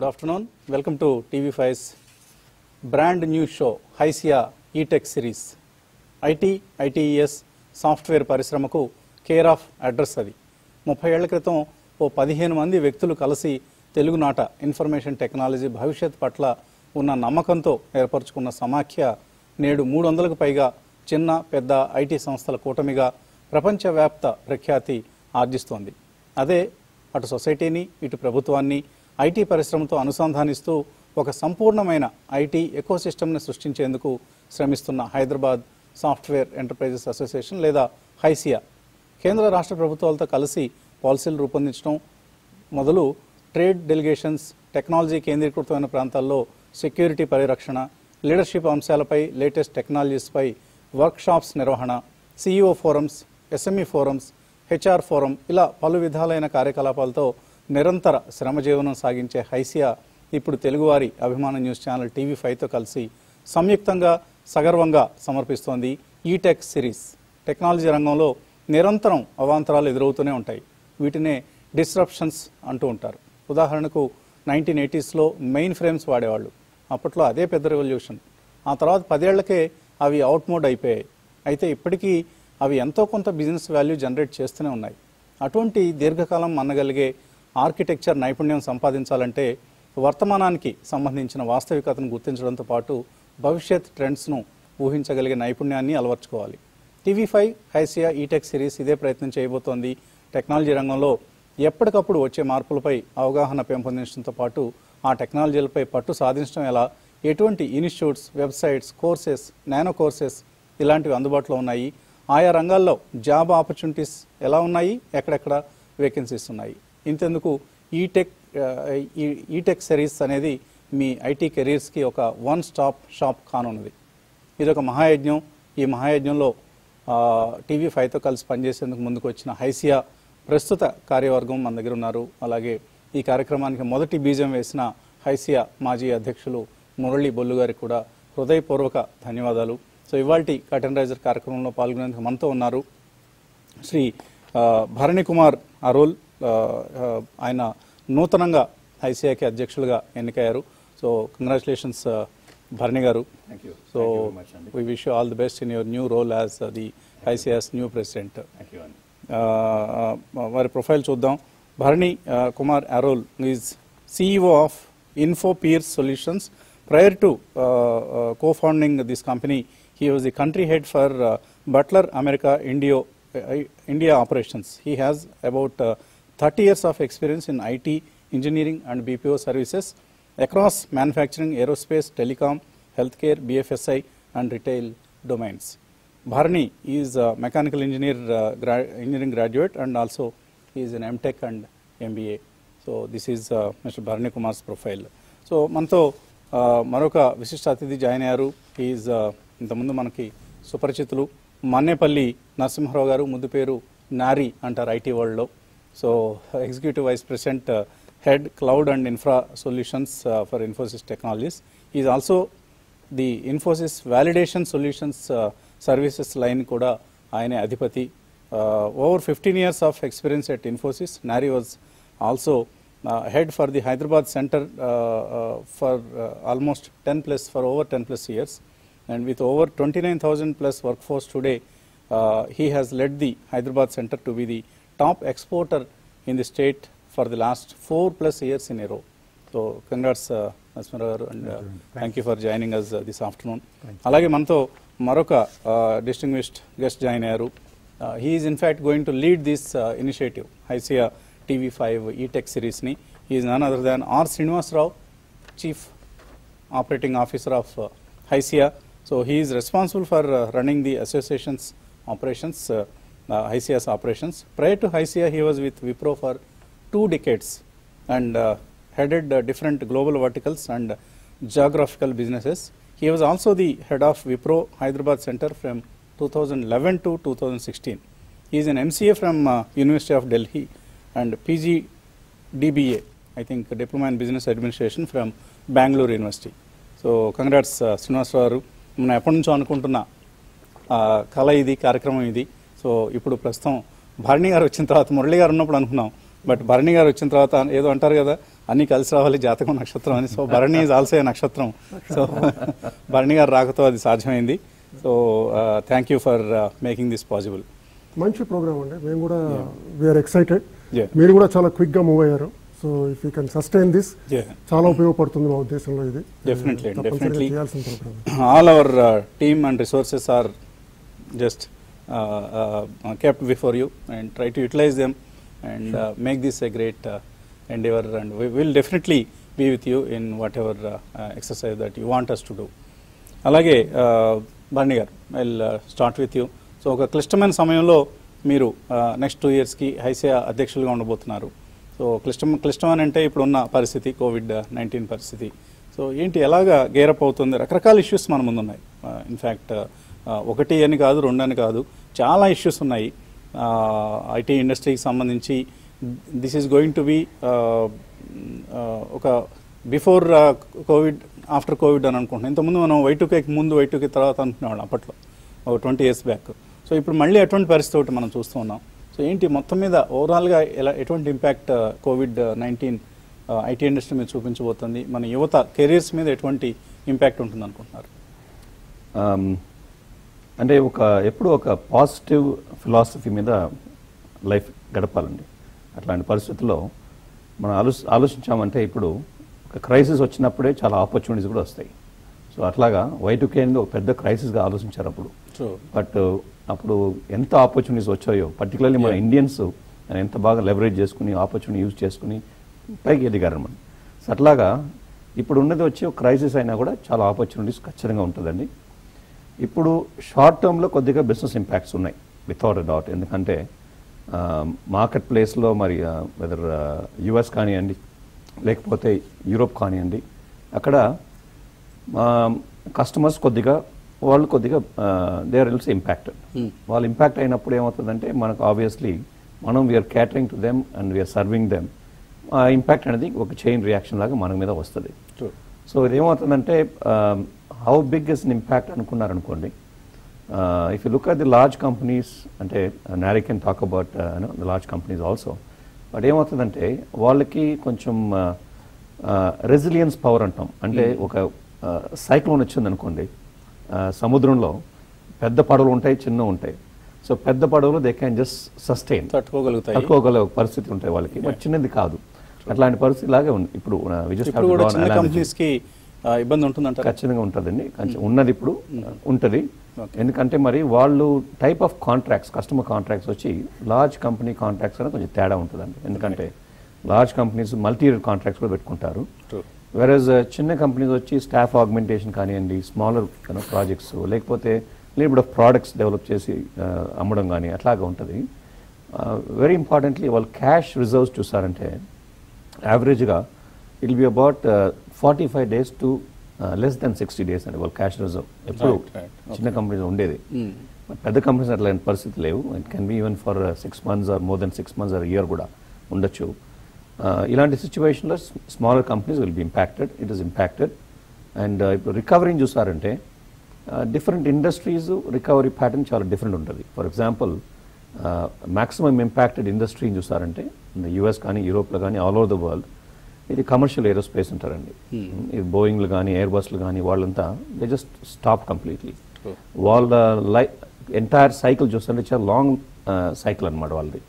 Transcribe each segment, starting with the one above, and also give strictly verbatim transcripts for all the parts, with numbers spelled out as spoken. Good afternoon. Welcome to T V five's brand new show, HYSEA E-tech Series. I T, I T E S, Software Parishramaku, Care of Address Adi. ముప్పై ఏళ్ల క్రితం ఓ పదిహేను మంది వ్యక్తులు కలిసి తెలుగునాట information technology భవిష్యత్ పట్ల ఉన్న నమ్మకంతో ఏర్పరచుకున్న సమాఖ్య నేడు మూడు వందలకు పైగా చిన్న పెద్ద ఐటీ సంస్థల కూటమిగా ప్రపంచవ్యాప్త ప్రఖ్యాతి ఆర్జిస్తోంది. అదే అటు సొసైటీని ఇటు ప్రభుత్వాన్ని ఐటీ పరిశ్రమతో అనుసంధానిస్తూ ఒక సంపూర్ణమైన ఐటీ ఎకోసిస్టమ్ని సృష్టించేందుకు శ్రమిస్తున్న హైదరాబాద్ సాఫ్ట్వేర్ ఎంటర్ప్రైజెస్ అసోసియేషన్ లేదా హైసియా కేంద్ర రాష్ట్ర ప్రభుత్వాలతో కలిసి పాలసీలు రూపొందించడం మొదలు ట్రేడ్ డెలిగేషన్స్, టెక్నాలజీ కేంద్రీకృతమైన ప్రాంతాల్లో సెక్యూరిటీ పరిరక్షణ, లీడర్షిప్ అంశాలపై లేటెస్ట్ టెక్నాలజీస్పై వర్క్షాప్స్ నిర్వహణ, CEO forums, SME forums, HR forum ఇలా పలు విధాలైన కార్యకలాపాలతో నిరంతర శ్రమజీవనం సాగించే హైసియా ఇప్పుడు తెలుగువారి అభిమాన న్యూస్ ఛానల్ టీవీ ఫైవ్తో కలిసి సంయుక్తంగా సగర్వంగా సమర్పిస్తోంది ఈటెక్ సిరీస్. టెక్నాలజీ రంగంలో నిరంతరం అవాంతరాలు ఎదురవుతూనే ఉంటాయి. వీటినే డిస్రప్షన్స్ అంటూ ఉంటారు. ఉదాహరణకు నైన్టీన్ ఎయిటీస్లో మెయిన్ ఫ్రేమ్స్ వాడేవాళ్ళు. అప్పట్లో అదే పెద్ద రెవల్యూషన్. ఆ తర్వాత పదేళ్లకే అవి అవుట్ మోడ్ అయిపోయాయి. అయితే ఇప్పటికీ అవి ఎంతో కొంత బిజినెస్ వాల్యూ జనరేట్ చేస్తూనే ఉన్నాయి. అటువంటి దీర్ఘకాలం మన్నగలిగే ఆర్కిటెక్చర్ నైపుణ్యం సంపాదించాలంటే వర్తమానానికి సంబంధించిన వాస్తవికతను గుర్తించడంతో పాటు భవిష్యత్ ట్రెండ్స్ను ఊహించగలిగే నైపుణ్యాన్ని అలవర్చుకోవాలి. TV five HYSEA ETech series ఇదే ప్రయత్నం చేయబోతోంది. టెక్నాలజీ రంగంలో ఎప్పటికప్పుడు వచ్చే మార్పులపై అవగాహన పెంపొందించడంతో పాటు ఆ టెక్నాలజీలపై పట్టు సాధించడం ఎలా, ఎటువంటి institutes, websites, courses, nano courses ఇలాంటివి అందుబాటులో ఉన్నాయి, ఆయా రంగాల్లో జాబ్ ఆపర్చునిటీస్ ఎలా ఉన్నాయి, ఎక్కడెక్కడ వేకెన్సీస్ ఉన్నాయి, ఇంతెందుకు ఈటెక్ ఈటెక్ సిరీస్ అనేది మీ ఐటీ కెరీర్స్కి ఒక వన్ స్టాప్ షాప్ కానున్నది. ఇదొక మహాయజ్ఞం. ఈ మహాయజ్ఞంలో టీవీ ఫైవ్తో కలిసి పనిచేసేందుకు ముందుకు వచ్చిన హైసియా ప్రస్తుత కార్యవర్గం మన దగ్గర ఉన్నారు. అలాగే ఈ కార్యక్రమానికి మొదటి బీజం వేసిన హైసియా మాజీ అధ్యక్షులు మురళి బొల్లు గారికి కూడా హృదయపూర్వక ధన్యవాదాలు. సో ఇవాల్టి కటన్ రైజర్ కార్యక్రమంలో పాల్గొనేందుకు మనతో ఉన్నారు శ్రీ భరణి కుమార్ అరోల్. ఆయన నూతనంగా హైసియాకి అధ్యక్షులుగా ఎన్నికయ్యారు. So congratulations Bharani Garu. Thank you. So Thank you very much, we wish you all the best in your new role as uh, the HYSEA's new president. Thank you. Uh, our profile Chodham. Bharani uh, Kumar Aroll is C E O of InfoPeer Solutions. Prior to uh, uh, co-founding this company, he was the country head for uh, Butler America Indio, uh, India operations. He has about uh, thirty years of experience in I T, engineering and B P O services across manufacturing, aerospace, telecom, healthcare, B F S I and retail domains. Bharani is a mechanical engineer, uh, gra engineering graduate, and also he is an M Tech and M B A. So this is uh, Mister Bharani Kumar's profile. So Manto uh, Maroka Vishishta Atidhi Jayanayaru, he is uh, Intamundu Manaki Suparachitulu, Manepalli Narasimharao Garu Muddu Peru Nari antaru I T world lo. So uh, Executive Vice President uh, Head Cloud and Infra Solutions uh, for Infosys Technologies. He is also the Infosys Validation Solutions uh, Services line Koda Ayane Adhipati. Uh, over fifteen years of experience at Infosys. Nari was also uh, head for the Hyderabad Center uh, uh, for uh, almost ten plus, for over ten plus years. And with over twenty-nine thousand plus workforce today, uh, he has led the Hyderabad Center to be the top exporter in the state for the last four plus years in a row. So congrats, uh, Asmara, and uh, thank, you. thank you for joining us uh, this afternoon. Alage manto Maroka uh, distinguished guest join ayaru. Uh, he is in fact going to lead this uh, initiative, HYSEA T V five E-tech series ni. He is none other than R Srinivas Rao, Chief Operating Officer of uh, HYSEA. So he is responsible for uh, running the association's operations, uh, uh, HYSEA's operations. Prior to HYSEA, he was with Wipro for two decades and uh, headed uh, different global verticals and uh, geographical businesses. He was also the head of Wipro Hyderabad Center from two thousand eleven to two thousand sixteen. He is an M C A from uh, University of Delhi and P G D B A, I think Diploma in Business Administration from Bangalore University. So congrats, uh, Srinivas Rao. Muna eppadi nuncho anukuntunna kala idi, karyakramam idi. So ippudu ప్రస్తుతం భరణి గారు వచ్చిన తర్వాత మురళి గారు ఉన్నప్పుడు అనుకున్నాం, but Bharani garu వచ్చిన తర్వాత ఏదో అంటారు కదా, అన్ని కలిసి రావాలి జాతకం నక్షత్రం అని. So Bharani is also a నక్షత్రం. సో భరణి గారు రాకతో అది సాధ్యమైంది. So thank you for making this possible. మంచి ప్రోగ్రామ్ అండి, మేము కూడా వీఆర్ ఎక్సైటెడ్. మీరు కూడా చాలా క్విక్గా మూవ్ అయ్యారు. So if you can sustain this చాలా ఉపయోగపడుతుంది మా ఉద్దేశంలో. ఇది definitely definitely all our team and resources are just kept before you and try to utilize them and sure. uh, make this a great uh, endeavor, and we will definitely be with you in whatever uh, uh, exercise that you want us to do. Alage Bharani garu, I'll uh, start with you. So oka klishtamana samayamlo meeru next two years ki HYSEA adhyakshuluga undabothunaru. So klishtam klishtamana ante ippudu unna paristhiti covid nineteen paristhiti. So enti elaga gear up avutundi, rakarakala issues mana mundu unnayi. In fact uh, ఒకటి అని కాదు, రెండు అని కాదు, చాలా issues ఉన్నాయి IT ఇండస్ట్రీకి సంబంధించి. This is going to be ఒక బిఫోర్ కోవిడ్, ఆఫ్టర్ కోవిడ్ అని అనుకుంటున్నాం. ఇంతకుముందు మనం వైటూకేకి ముందు, వైటూకే తర్వాత అనుకునేవాళ్ళం అప్పట్లో, ఒక ట్వంటీ ఇయర్స్ బ్యాక్. సో ఇప్పుడు మళ్ళీ అటువంటి పరిస్థితి ఒకటి మనం చూస్తూ ఉన్నాం. సో ఏంటి మొత్తం మీద ఓవరాల్గా ఎలా, ఎటువంటి impact COVID nineteen IT industry మీద చూపించబోతుంది, మన యువత కెరీర్స్ మీద ఎటువంటి ఇంపాక్ట్ ఉంటుంది అనుకుంటున్నారు? అంటే ఒక ఎప్పుడు ఒక పాజిటివ్ ఫిలాసఫీ మీద లైఫ్ గడపాలండి. అట్లాంటి పరిస్థితుల్లో మనం ఆలో ఆలోచించామంటే ఇప్పుడు ఒక క్రైసిస్ వచ్చినప్పుడే చాలా ఆపర్చునిటీస్ కూడా వస్తాయి. సో అట్లాగా వైటూకే ఒక పెద్ద క్రైసిస్గా ఆలోచించారు అప్పుడు. బట్ అప్పుడు ఎంత ఆపర్చునిటీస్ వచ్చాయో, పర్టికులర్లీ మన ఇండియన్స్ ఎంత బాగా లెవరేజ్ చేసుకుని ఆపర్చునిటీ యూజ్ చేసుకుని పైకి ఎదిగారు మనం. సో అట్లాగా ఇప్పుడు ఉన్నది వచ్చి ఒక క్రైసిస్ అయినా కూడా చాలా ఆపర్చునిటీస్ ఖచ్చితంగా ఉంటుందండి. ఇప్పుడు షార్ట్ టర్మ్లో కొద్దిగా బిజినెస్ ఇంపాక్ట్స్ ఉన్నాయి వితౌట్ ఎ డౌట్. ఎందుకంటే మార్కెట్ ప్లేస్లో మరి వెదర్ యుఎస్ కానివ్వండి, లేకపోతే యూరోప్ కానివ్వండి, అక్కడ కస్టమర్స్ కొద్దిగా వాళ్ళు కొద్దిగా దే ఆర్ ఆల్సో ఇంపాక్టెడ్. వాళ్ళు ఇంపాక్ట్ అయినప్పుడు ఏమవుతుందంటే మనకు ఆబ్వియస్లీ మనం we're catering to them and we're serving them. ఆ ఇంపాక్ట్ అనేది ఒక చైన్ రియాక్షన్ లాగా మన మీద వస్తుంది. సో ఇదేమవుతుందంటే how big is an impact అనుకున్నారనుకోండి. If you look at the large companies, అంటే నారీ can talk about the large companies also. But ఏమవుతుందంటే వాళ్ళకి కొంచెం రెసిలియన్స్ పవర్ అంటాం. అంటే ఒక సైక్లోన్ వచ్చిందనుకోండి, సముద్రంలో పెద్ద పడవలు ఉంటాయి, చిన్న ఉంటాయి. సో పెద్ద పడవలు దే క్యాన్ జస్ట్ సస్టైన్, తట్టుకోగలుగుతాయి, తట్టుకోగల పరిస్థితి ఉంటాయి వాళ్ళకి. బట్ చిన్నది కాదు. అట్లాంటి పరిస్థితి లాగే ఉంది ఇప్పుడు. ఇబ్బంది ఉంటుందంట, ఖచ్చితంగా ఉంటుందండి. ఉన్నది ఇప్పుడు ఉంటుంది. ఎందుకంటే మరి వాళ్ళు type of contracts, customer contracts వచ్చి లార్జ్ కంపెనీ కాంట్రాక్ట్స్ అనేది కొంచెం తేడా ఉంటుందండి. ఎందుకంటే large companies multi year contracts కూడా పెట్టుకుంటారు. వెరస్ చిన్న కంపెనీస్ వచ్చి స్టాఫ్ ఆగ్మెంటేషన్ కానివ్వండి, స్మాలర్ ప్రాజెక్ట్స్, లేకపోతే లిబిట్ ఆఫ్ ప్రోడక్ట్స్ డెవలప్ చేసి అమ్మడం కానీ అట్లాగా ఉంటుంది. వెరీ ఇంపార్టెంట్లీ వాళ్ళు క్యాష్ రిజర్వ్స్ చూసారంటే యావరేజ్గా it be about forty five days to less than sixty days అండి వాళ్ళు క్యాష్ రిజర్వ్ ఎప్పుడు చిన్న కంపెనీస్ ఉండేది. పెద్ద కంపెనీస్ అట్లాంటి పరిస్థితి లేవు. It can be even for six months or more than six months or year కూడా ఉండొచ్చు. ఇలాంటి సిచ్యువేషన్లో smaller companies will be impacted. It is impacted. And ఇప్పుడు రికవరీని చూసారంటే డిఫరెంట్ ఇండస్ట్రీస్ రికవరీ ప్యాటర్న్ చాలా డిఫరెంట్ ఉంటుంది. ఫర్ ఎగ్జాంపుల్ మ్యాక్సిమం ఇంపాక్టెడ్ ఇండస్ట్రీని చూసారంటే యూఎస్ కానీ, యూరోప్లో కానీ, ఆల్ ఓవర్ ద వరల్డ్ ఇది కమర్షియల్ ఏరోస్పేస్ అంటారండి. ఇది బోయింగ్లు కానీ, ఎయిర్ బస్లు కానీ వాళ్ళంతా దే జస్ట్ స్టాప్ కంప్లీట్లీ. వాళ్ళ లై ఎంటైర్ సైకిల్ చూస్తుంటే చాలా లాంగ్ సైకిల్ అనమాట వాళ్ళది.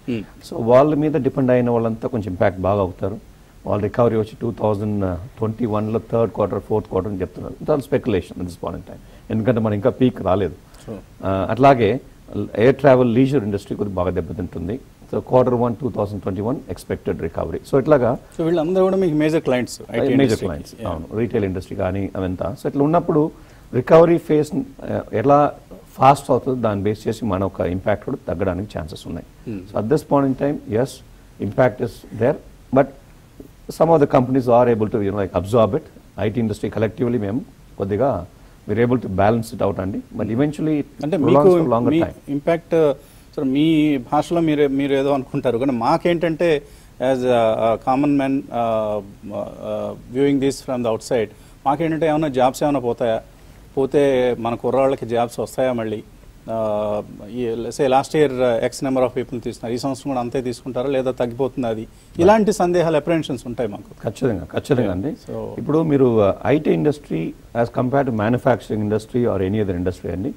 సో వాళ్ళ మీద డిపెండ్ అయిన వాళ్ళంతా కొంచెం ఇంపాక్ట్ బాగా అవుతారు. వాళ్ళ రికవరీ వచ్చి టూ థౌజండ్ ట్వంటీ వన్లో థర్డ్ క్వార్టర్, ఫోర్త్ క్వార్టర్ అని చెప్తున్నారు. దాని స్పెక్యులేషన్ దిస్ పాయింట్ టైం, ఎందుకంటే మనం ఇంకా పీక్ రాలేదు. అట్లాగే ఎయిర్ ట్రావెల్, లీజర్ ఇండస్ట్రీ కొద్దిగా బాగా దెబ్బతింటుంది. So quarter one two thousand twenty one expected recovery. So ఇట్లాగా వీళ్ళందరూ కూడా మీకు మేజర్ క్లయింట్స్, మేజర్ క్లయింట్స్ అవును, రీటైల్ ఇండస్ట్రీ కానీ అవంతా. సో ఇట్లా ఉన్నప్పుడు రికవరీ ఫేస్ ఎలా ఫాస్ట్ అవుతుందో దాన్ని బేస్ చేసి మన ఒక ఇంపాక్ట్ కూడా తగ్గడానికి ఛాన్సెస్ ఉన్నాయి. So at this point in time yes impact is there, but some of the companies are able to you know like absorb it. IT industry collectively మేము కొద్దిగా we're able to balance it out అండి. But eventually అంటే longer time impact. So మీ భాషలో మీరు మీరు ఏదో అనుకుంటారు, కానీ మాకేంటంటే as common man viewing this from the outside, మాకేంటంటే ఏమైనా జాబ్స్ ఏమైనా పోతాయా, పోతే మన కుర్రాళ్ళకి జాబ్స్ వస్తాయా మళ్ళీ, say last year x number of people ई संवत्सरं अंते तीसुकुंटारा लेदा तग्गिपोतुंदी इलांटि संदेहालु अप्रेंशन्स उंटायि माकु खच्चितंगा खच्चितंगा अंडी इप्पुडु मीरु IT industry as compared to manufacturing industry or any other industry अंडी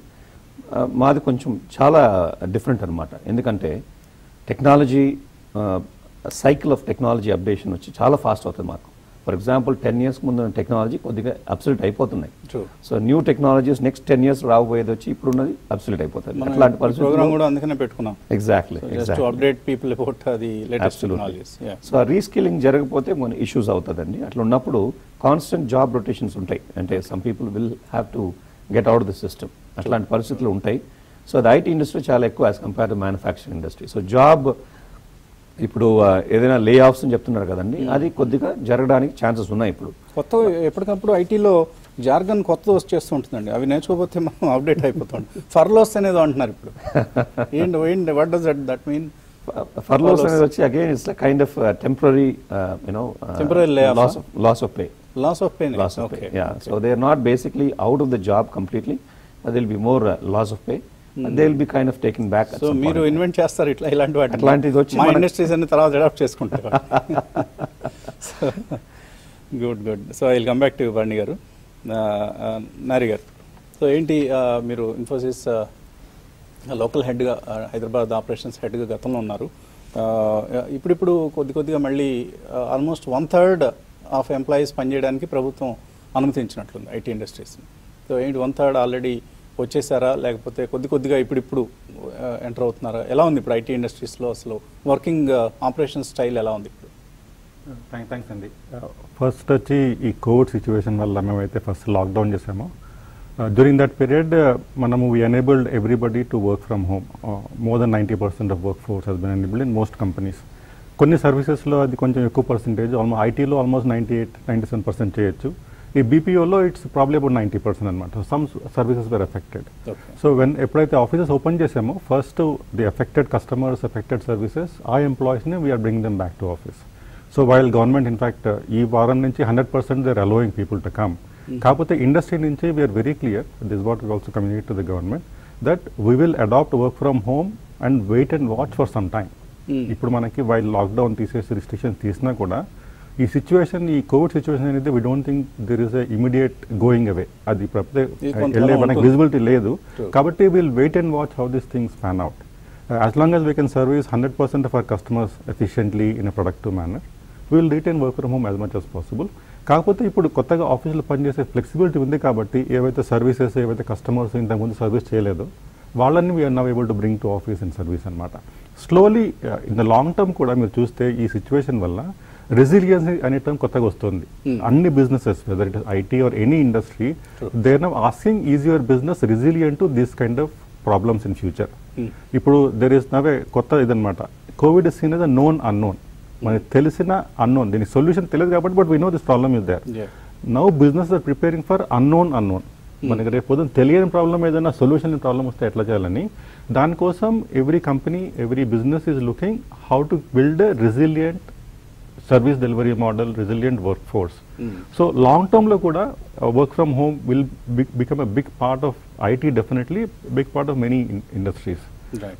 మాది కొంచెం చాలా డిఫరెంట్ అన్నమాట ఎందుకంటే technology cycle of technology updation వచ్చి చాలా ఫాస్ట్ అవుతుంది మాకు ఫర్ ఎగ్జాంపుల్ టెన్ ఇయర్స్ ముందు టెక్నాలజీ కొద్దిగా అబ్సల్యూట్ అయిపోతున్నాయి so new technologies next ten years రాబోయేది వచ్చి ఇప్పుడు ఉన్నది అబ్సల్యూట్ అయిపోతుంది అట్లాంటి పరిస్థితి ప్రోగ్రామ్ కూడా అందుకనే పెట్టుకున్నాం exactly just to update people about the latest technologies so reskilling జరగకపోతే మన ఇష్యూస్ అవుతదండి అట్లా ఉన్నప్పుడు కాన్స్టెంట్ జాబ్ రొటేషన్స్ ఉంటాయి అంటే some people will have to get out of the system అట్లాంటి పరిస్థితులు ఉంటాయి సో అది ఐటీ ఇండస్ట్రీ చాలా ఎక్కువ as compare to manufacturing industry so job ఇప్పుడు ఏదైనా లే ఆఫ్స్ అని చెప్తున్నారు కదండి అది కొద్దిగా జరగడానికి ఛాన్సెస్ ఉన్నాయి ఇప్పుడు కొత్త ఎప్పటికప్పుడు ఐటీలో జార్గన్ కొత్తది వచ్చేస్తూ ఉంటుందండి అవి నేర్చుకోకపోతే మనం అప్డేట్ అయిపోతాం ఫర్లోస్ అనేది అంటున్నారు ఇప్పుడు ఏంటి ఏంటి what does that mean furloughs అనేది వచ్చి again it's a kind of temporary you know temporary lay off loss of loss of pay loss of pay loss of pay yeah so they are not basically out of the job completely there will be more uh, loss of pay mm. and they will be kind of taken back so meeru invent chestaru itla ilanti vaati atlantis vachi my industries anni tarvata adapt chestuntaru good good so I will come back to Bharani garu uh, uh, Nari garu so enti uh, meeru Infosys uh, local head ga uh, Hyderabad operations head ga gathamlo unnaru ippudu ippudu koddi koddiga malli almost one third of employees pan cheyadaniki prabhutvam anumatinchinnatlundi I T industries so ఏంటి one third already వచ్చేసారా లేకపోతే కొద్ది కొద్దిగా ఇప్పుడిప్పుడు enter అవుతున్నారా ఎలా ఉంది ఇప్పుడు ఐటీ ఇండస్ట్రీస్లో అసలు వర్కింగ్ ఆపరేషన్ స్టైల్ ఎలా ఉంది ఇప్పుడు థ్యాంక్ థ్యాంక్స్ అండి ఫస్ట్ వచ్చి ఈ కోవిడ్ సిచ్యువేషన్ వల్ల మేమైతే ఫస్ట్ లాక్డౌన్ చేసాము డ్యూరింగ్ దట్ పీరియడ్ మనము we enabled everybody to work from home more than ninety percent of work force has been enabled in most companies కొన్ని సర్వీసెస్లో అది కొంచెం ఎక్కువ పర్సెంటేజ్ ఆల్మో ఐటీలో almost ninety eight ninety seven percent చేయొచ్చు ఈ బీపీఓలో it's probably about ninety percent అనమాట some services were affected so when ఎప్పుడైతే ఆఫీసెస్ ఓపెన్ చేసామో first the affected customers affected services ఆ ఎంప్లాయీస్ని we're bring them back to office so while government in fact ఈ వారం నుంచి hundred percent they are allowing people to come కాకపోతే industry నుంచి we're very clear this what we also communicate to the government that we will adapt work from home and wait and watch for some time ఇప్పుడు మనకి while lockdown తీసేసి restrictions తీసినా కూడా ఈ situation ఈ Covid situation అనేది we don't think there is a immediate going away అది ప్రతి వెళ్ళే మనకు విజిబిలిటీ లేదు కాబట్టి will wait and watch how this things pan out as long as we can service hundred percent of our customers efficiently in a productive manner will return work from home as much as possible కాకపోతే ఇప్పుడు కొత్తగా ఆఫీసులో పనిచేసే flexibility ఉంది కాబట్టి ఏవైతే services ఏవైతే customers ఇంతకుముందు సర్వీస్ చేయలేదో వాళ్ళని we're now able to bring to office in service అనమాట slowly in the long term కూడా మీరు చూస్తే ఈ సిచ్యువేషన్ వల్ల రెసిలియన్స్ అనే టర్మ్ కొత్తగా వస్తుంది అన్ని businesses whether it is IT or any industry they are now asking is your business resilient to this kind of problems in future ఇప్పుడు దెర్ ఇస్ నవే కొత్త ఇదనమాట Covid is seen as a known unknown మనకి తెలిసిన unknown దీనికి solution తెలియదు కాబట్టి but we know this problem is there now business are preparing for unknown unknown మనకి రేపు పొద్దున తెలియని ప్రాబ్లం ఏదైనా సొల్యూషన్ ప్రాబ్లం వస్తే ఎట్లా చేయాలని దానికోసం every company every business is looking how to build a resilient service delivery model resilient work force so long టర్మ్లో కూడా work from home will become a big part of IT definitely big part of many industries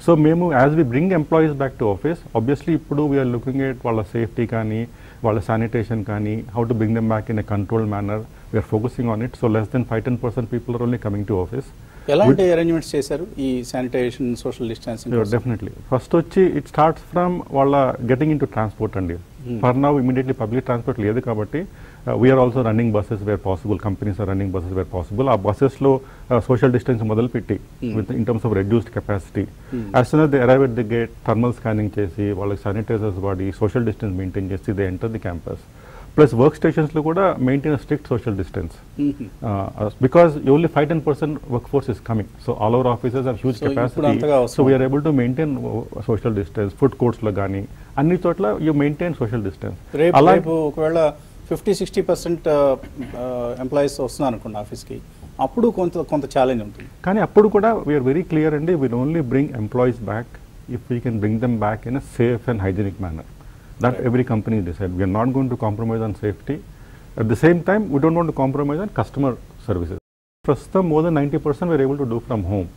so మేము as we bring employees back to office obviously ఇప్పుడు we're looking at వాళ్ళ safety కానీ వాళ్ళ sanitation కానీ how to bring them back in a control manner we are focusing on it so less than five ten percent people are only coming to office ఎలాంటి arrangements చేశారు ఈ sanitization social distancing definitely first వచ్చి it starts from వాళ్ళ getting into transport అండి for now immediately public transport లేదు కాబట్టి we're also running buses where possible companies are running buses where possible ఆ బస్సెస్లో సోషల్ డిస్టెన్స్ మొదలుపెట్టి with in terms of reduced capacity as soon as they arrive at the gate thermal scanning చేసి వాళ్ళకి sanitizers వాడి social distance maintain చేసి they enter the campus plus work స్టేషన్స్లో కూడా maintain strict social distance because only five ten percent work force is coming so all over offices are huge capacity so we're able to maintain social distance food కోర్ట్స్లో కానీ అన్ని చోట్ల you maintain social distance అలాగే ఒకవేళ fifty sixty percent employees వస్తున్నారు అనుకోండి ఆఫీస్కి అప్పుడు కొంత కొంత ఛాలెంజ్ ఉంటుంది కానీ అప్పుడు కూడా వీఆర్ వెరీ క్లియర్ అండి will only bring employees back if we can bring them back in a safe and hygienic manner that every company decide we are not going to compromise on safety at the same time we don't want to compromise on customer services first more than ninety percent we are able to do from home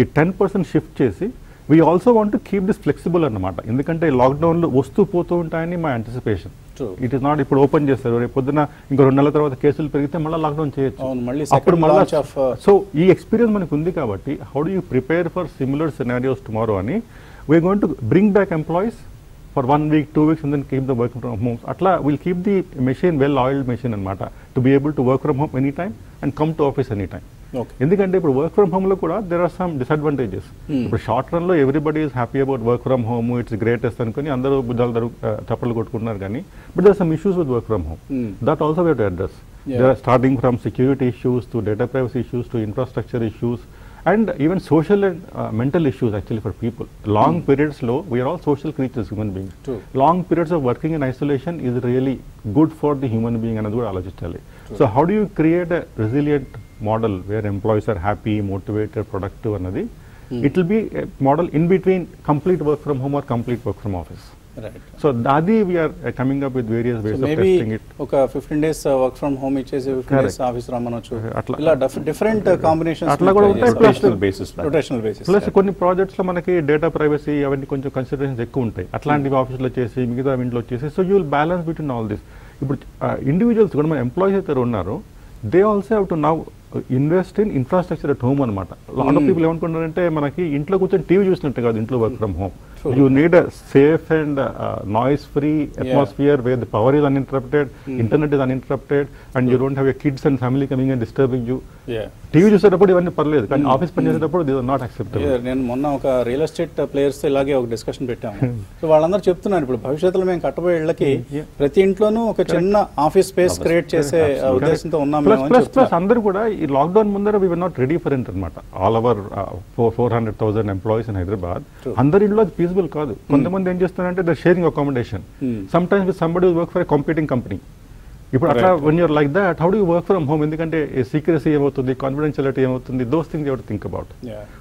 ఈ ten percent shift చేసి we also want to keep this flexible అన్నమాట. ఎందుకంటే లాక్డౌన్లో వస్తూ పోతూ ఉంటాయని మా anticipation. It is not ఇప్పుడు ఓపెన్ చేస్తారు, రేపు పొద్దున ఇంకో రెండు నెలల తర్వాత కేసులు పెరిగితే మళ్ళీ లాక్డౌన్ చేయొచ్చు, అప్పుడు మళ్ళీ. సో ఈ ఎక్స్పీరియన్స్ మనకు ఉంది కాబట్టి how do you prepare for similar scenarios tomorrow అని we are going to bring back employees for one week two weeks and then keep the work from homes. అట్లా will keep the machine well oiled machine అనమాట to be able to work from home any time and come to office any time. ఎందుకంటే ఇప్పుడు work from home లో కూడా there are some disadvantages. ఇప్పుడు short run లో everybody is happy about work from home, it's greatest అనుకుని అందరూ బుద్ధాలు చప్పలు కొట్టుకుంటున్నారు కానీ but there are some issues with work from home that also we have to address. There are starting from security issues to data privacy issues to infrastructure issues and even social and uh, mental issues actually for people. Long mm. periods low, we are all social creatures, human beings. True. Long periods of working in isolation is really good for the human being and another allegedly. So how do you create a resilient model where employees are happy, motivated, productive another? Mm. It will be a model in between complete work from home or complete work from office. Right. So Dadi we are uh, coming up with various ways so of testing it. Okay, fifteen days uh, work from home ichese fifteen days office ramanochu illa different uh, combinations atla kuda untayi rotational basis rotational basis plus konni projects lo manaki data privacy avanni konచెం considerations ekku untayi atlanti office lo chesi migitha intlo chesi so you will balance between all this. Ipudu individuals kuda man employees ether unnaru they also have to now invest in infrastructure at home అనమాట. Lot of people ఏమనుకుంటారంటే మనకి ఇంట్లో కూర్చొని TV చూసినట్టు కాదు, ఇంట్లో work from home you need safe and noise free atmosphere where the power is uninterrupted, internet is uninterrupted and you don't have your kids and family coming and disturbing you. TV చూసేటప్పుడు ఇవన్నీ పర్లేదు కానీ office పని చేసేటప్పుడు this are not acceptable. నేను మొన్న ఒక real estate players ఇలాగే ఒక డిస్కషన్ పెట్టాము. సో వాళ్ళందరూ చెప్తున్నారు ఇప్పుడు భవిష్యత్తులో మేము కట్టబోయే ఇళ్ళకి ప్రతి ఇంట్లోనూ ఒక చిన్న ఆఫీస్ స్పేస్ క్రియేట్ చేసే ఉద్దేశంతో ఉన్నాము. అందరూ కూడా ఈ లాక్డౌన్ ముందర we were not ready for it అనమాట. All our four hundred thousand employees in Hyderabad అందరి ఇంట్లో అది పీసిబుల్ కాదు. కొంతమంది ఏం చేస్తున్నారంటే the sharing accommodation sometimes with somebody work for competing company. ఇప్పుడు అట్లా one your like that how do you work from home ఎందుకంటే సీక్రెసీ ఏమవుతుంది, కాన్ఫిడెన్షియాలిటీ ఏమవుతుంది, those things you have to think about.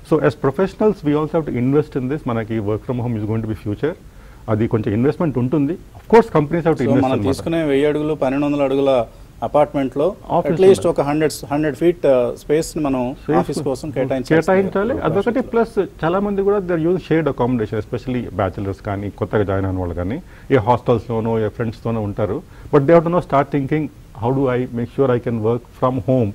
So as professionals we also have to invest in this. మనకి work from home is going to be future, అది కొంచెం investment ఉంటుంది. Of course companies have to invest. మనం తీసుకునే వెయ్యి అడుగులు పన్నెండు వందల అడుగుల అపార్ట్మెంట్ లో అట్లీస్ట్ ఒక హండ్రెడ్ హండ్రెడ్ ఫీట్ స్పేస్ మనం ఆఫీస్ కోసం కేటాయించాలి. అదొకటి ప్లస్ చాలా మంది కూడా they are using shared accommodation especially bachelors కానీ కొత్తగా జాయిన్ అయిన వాళ్ళు కానీ ఏ హాస్టల్స్లోనో ఏ ఫ్రెండ్స్తోనో ఉంటారు. But they have to no start thinking how do I make sure I can work from home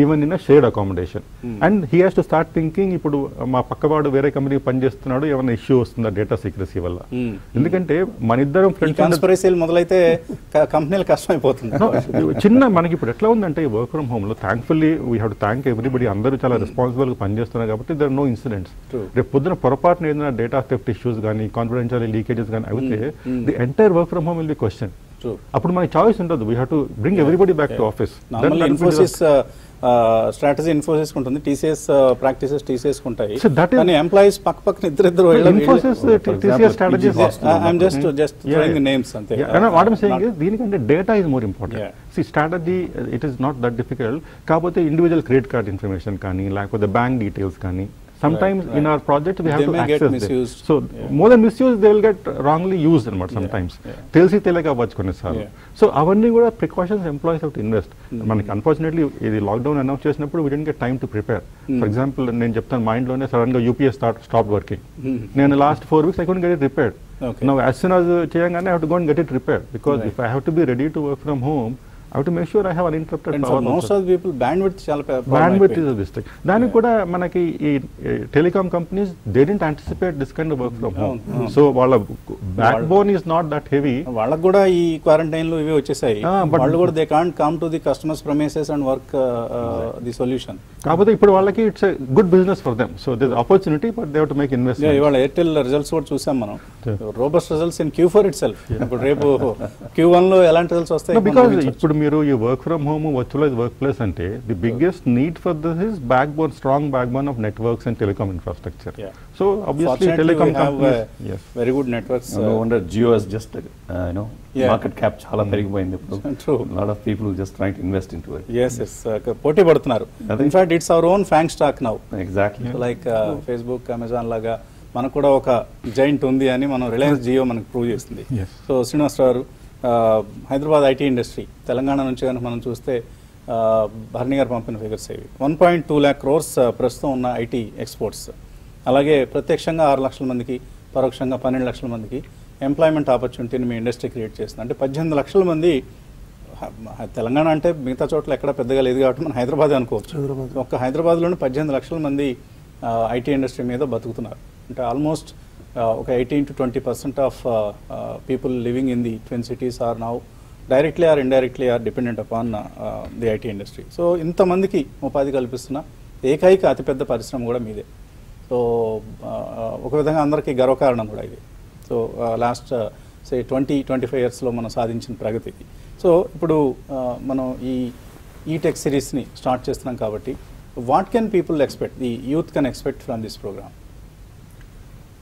even in a shared accommodation and he has to start thinking ఇప్పుడు మా పక్కవాడు వేరే కంపెనీ పనిచేస్తున్నాడు ఏమైనా ఇష్యూ వస్తుందా డేటా సీక్రెసీ వల్ల. ఎందుకంటే మన ఇద్దరం ఫ్రెండ్స్ మొదలైతే కంపెనీలు కష్టమైపోతుంది. చిన్న మనకి ఇప్పుడు ఎట్లా ఉందంటే ఈ వర్క్ ఫ్రమ్ హోమ్ లో thankfully we have to thank everybody. అందరూ చాలా రెస్పాన్సిబుల్ గా పనిచేస్తున్నారు కాబట్టి దేర్ ఆర్ నో ఇన్సిడెంట్స్. రేపు పొద్దున పొరపాటున ఏదైనా డేటా థెఫ్ట్ ఇష్యూస్ కానీ కాన్ఫిడెన్షియల్ లీకేజెస్ కానీ అయితే the entire work from home will be question. అప్పుడు మనకి చాయిస్ ఉండదు, we have to bring everybody back to office. Infosys strategy Infosys ఉంటుంది, టీసీఎస్ ప్రాక్టీసెస్ టీసీఎస్ ఉంటాయి కానీ ఎంప్లాయీస్ పక్క పక్కన ఇద్దరిద్దరు Infosys TCS strategies I'm just just throwing the names అంతే. What I am saying is దీనికంటే data is more important. See strategy it is not that difficult. కాకపోతే individual credit card information కానీ లేకపోతే బ్యాంక్ డీటెయిల్స్ కానీ sometimes right, right. in our project we they have to access this. So yeah. more than misused they will get wrongly used and what sometimes telsi telaka vachukone saru. So avanni kuda precautions employees have to invest. Manaki unfortunately the lockdown announce chesinappudu we didn't get time to prepare. Mm. For example nen cheptan mind lone suddenly U P S start stopped working. Mm. Nen last four weeks I couldn't get it repaired. Okay. Now as soon as cheyangane I have to go and get it repaired because right. if I have to be ready to work from home I have to make sure I have uninterrupted power. And for most of the people, bandwidth చాలా bandwidth is a mistake. దాని కూడా మనకి ఈ telecom companies they didn't anticipate this kind of work from home. So వాళ్ళ backbone is not that heavy. వాళ్ళకి కూడా ఈ quarantine లో ఇవే వచ్చేసాయి. వాళ్ళు కూడా they can't come to the customers premises and work the solution. కాకపోతే ఇప్పుడు వాళ్ళకి it's a good business for them. So there opportunity but they have to make investment. ఇవాళ ఎయిర్టెల్ రిజల్ట్స్ కూడా చూసాం మనం, robust results in queue four itself. ఇప్పుడు రేపు Q one లో ఎలాంటి రిజల్ట్స్ వస్తాయి బికాజ్ ఇప్పుడు మీరు ఈ work from home virtualize workplace అంటే the biggest need for this is backbone strong backbone of networks and telecom infrastructure. So obviously telecom companies very good networks. No wonder Jio has just you know market cap చాలా పెరిగిపోయింది. ఇప్పుడు lot of people just trying to invest into it. yes yes పోటీ పడుతున్నారు. In fact it's our own FANG stock now. Exactly like Facebook Amazon లాగా మనకు కూడా ఒక giant ఉంది అని మనం రిలయన్స్ జియో మనకు ప్రూవ్ చేస్తుంది. సో శ్రీనివాస్ గారు హైదరాబాద్ ఐటీ ఇండస్ట్రీ తెలంగాణ నుంచి కనుక మనం చూస్తే భరణి గారు పంపిన ఫిగర్స్ ఇవి. One point two lakh crores ప్రస్తుతం ఉన్న ఐటీ ఎక్స్పోర్ట్స్. అలాగే ప్రత్యక్షంగా ఆరు లక్షల మందికి, పరోక్షంగా పన్నెండు లక్షల మందికి ఎంప్లాయ్మెంట్ ఆపర్చునిటీని మీ ఇండస్ట్రీ క్రియేట్ చేస్తుంది. అంటే పద్దెనిమిది లక్షల మంది, తెలంగాణ అంటే మిగతా చోట్ల ఎక్కడ పెద్దగా లేదు కాబట్టి మనం హైదరాబాద్ అనుకోవచ్చు, ఒక్క హైదరాబాద్లోనే పద్దెనిమిది లక్షల మంది ఐటీ ఇండస్ట్రీ మీద బతుకుతున్నారు. అంటే ఆల్మోస్ట్ ఒక eighteen to twenty percent of people living in the twin cities are now directly or indirectly are dependent upon the IT industry. So ఇంతమందికి ఉపాధి కల్పిస్తున్న ఏకైక అతిపెద్ద పరిశ్రమ కూడా మీదే. సో ఒక విధంగా అందరికీ గర్వకారణం కూడా ఇది. So last say twenty twenty five ఇయర్స్లో మనం సాధించిన ప్రగతి ఇది. సో ఇప్పుడు మనం ఈ ఈ టెక్ సిరీస్ని స్టార్ట్ చేస్తున్నాం కాబట్టి what can people expect, the youth can expect from this programme?